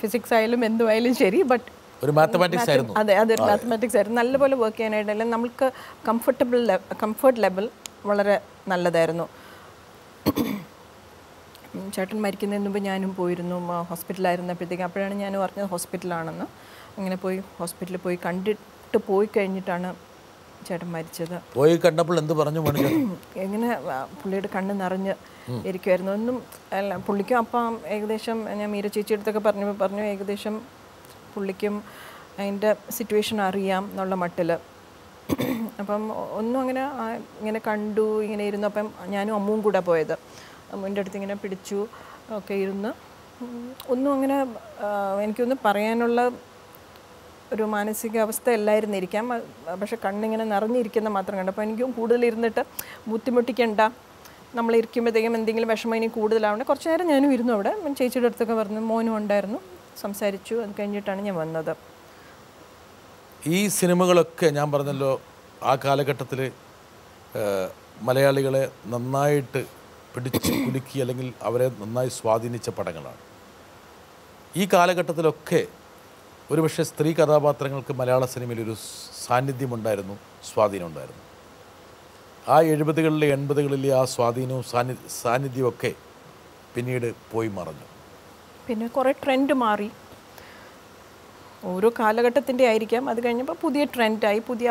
ഫിസിക്സ് ആയാലും എന്തുമായാലും ശരി, ബട്ട് ഒരു മാത്തമാറ്റിക്സ് ആയിരുന്നു. അതെ, അതൊരു മാത്തമാറ്റിക്സ് ആയിരുന്നു. നല്ലപോലെ വർക്ക് ചെയ്യാനായിട്ടല്ല, നമ്മൾക്ക് കംഫർട്ട് ലെവൽ വളരെ നല്ലതായിരുന്നു. ചേട്ടൻ മരിക്കുന്നതിന് മുമ്പ് ഞാനും പോയിരുന്നു. ഹോസ്പിറ്റലായിരുന്നപ്പോഴത്തേക്ക് അപ്പോഴാണ് ഞാൻ പറഞ്ഞത് ഹോസ്പിറ്റലാണെന്ന്. അങ്ങനെ ഹോസ്പിറ്റലിൽ പോയി കണ്ടിട്ട് പോയി കഴിഞ്ഞിട്ടാണ് ചേട്ടൻ മരിച്ചത്. പോയി കണ്ടപ്പോൾ എന്ത് പറഞ്ഞു? എങ്ങനെ പുള്ളിയുടെ കണ്ണ് നിറഞ്ഞ് ഇരിക്കുമായിരുന്നു. ഒന്നും അല്ല, പുള്ളിക്കും അപ്പം ഏകദേശം ഞാൻ മീര ചേച്ചിയുടെ അടുത്തൊക്കെ പറഞ്ഞു ഏകദേശം പുള്ളിക്കും അതിൻ്റെ സിറ്റുവേഷൻ അറിയാം എന്നുള്ള മട്ടിൽ. അപ്പം ഒന്നും അങ്ങനെ ഇങ്ങനെ കണ്ടു ഇങ്ങനെ ഇരുന്നു. അപ്പം ഞാനും അമ്മുവും കൂടെ പോയത്. അമ്മുവിൻ്റെ അടുത്ത് ഇങ്ങനെ പിടിച്ചു ഒക്കെ ഇരുന്ന് ഒന്നും അങ്ങനെ എനിക്കൊന്നും പറയാനുള്ള ഒരു മാനസികാവസ്ഥ അല്ലായിരുന്നിരിക്കാം. പക്ഷെ കണ്ണിങ്ങനെ നിറഞ്ഞിരിക്കുന്ന മാത്രം കണ്ടപ്പോൾ എനിക്കും കൂടുതലിരുന്നിട്ട് ബുദ്ധിമുട്ടിക്കണ്ട, നമ്മളിരിക്കുമ്പോഴത്തേക്കും എന്തെങ്കിലും വിഷമം ഇനി കൂടുതലാവണേ. കുറച്ച് നേരം ഞാനും ഇരുന്നു അവിടെ. ചേച്ചിയുടെ അടുത്തൊക്കെ പറഞ്ഞു, മോനും ഉണ്ടായിരുന്നു, സംസാരിച്ചു. അത് കഴിഞ്ഞിട്ടാണ് ഞാൻ വന്നത്. ഈ സിനിമകളൊക്കെ ഞാൻ പറഞ്ഞല്ലോ ആ കാലഘട്ടത്തിൽ മലയാളികളെ നന്നായിട്ട് പിടിച്ച് കുലുക്കി, അല്ലെങ്കിൽ അവരെ നന്നായി സ്വാധീനിച്ച പടങ്ങളാണ്. ഈ കാലഘട്ടത്തിലൊക്കെ ഒരുപക്ഷെ സ്ത്രീ കഥാപാത്രങ്ങൾക്ക് മലയാള സിനിമയിലൊരു സാന്നിധ്യമുണ്ടായിരുന്നു, സ്വാധീനമുണ്ടായിരുന്നു. ആ 70-കളിലെ 80-കളിലെ ആ സ്വാധീനവും സാന്നിധ്യമൊക്കെ പിന്നീട് പോയി മറഞ്ഞു. പിന്നെ കുറേ ട്രെൻഡ് മാറി. ഓരോ കാലഘട്ടത്തിൻ്റെ ആയിരിക്കാം. അത് കഴിഞ്ഞപ്പോൾ പുതിയ ട്രെൻഡായി, പുതിയ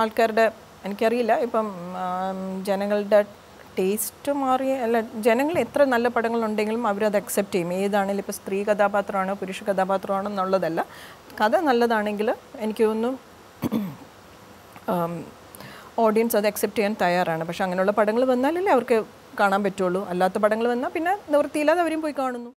ആൾക്കാരുടെ എനിക്കറിയില്ല, ഇപ്പം ജനങ്ങളുടെ ടേസ്റ്റ് മാറി. അല്ല, ജനങ്ങൾ എത്ര നല്ല പടങ്ങളുണ്ടെങ്കിലും അവരത് അക്സെപ്റ്റ് ചെയ്യും. ഏതാണെങ്കിലും ഇപ്പോൾ സ്ത്രീ കഥാപാത്രമാണോ പുരുഷ കഥാപാത്രമാണോ എന്നുള്ളതല്ല, കഥ നല്ലതാണെങ്കിൽ എനിക്ക് തോന്നുന്നു ഓഡിയൻസ് അത് അക്സെപ്റ്റ് ചെയ്യാൻ തയ്യാറാണ്. പക്ഷെ അങ്ങനെയുള്ള പടങ്ങൾ വന്നാലല്ലേ അവർക്ക് കാണാൻ പറ്റുള്ളൂ, അല്ലാത്ത പടങ്ങൾ വന്നാൽ പിന്നെ നിവൃത്തിയില്ലാതെ അവരും പോയി കാണുന്നു.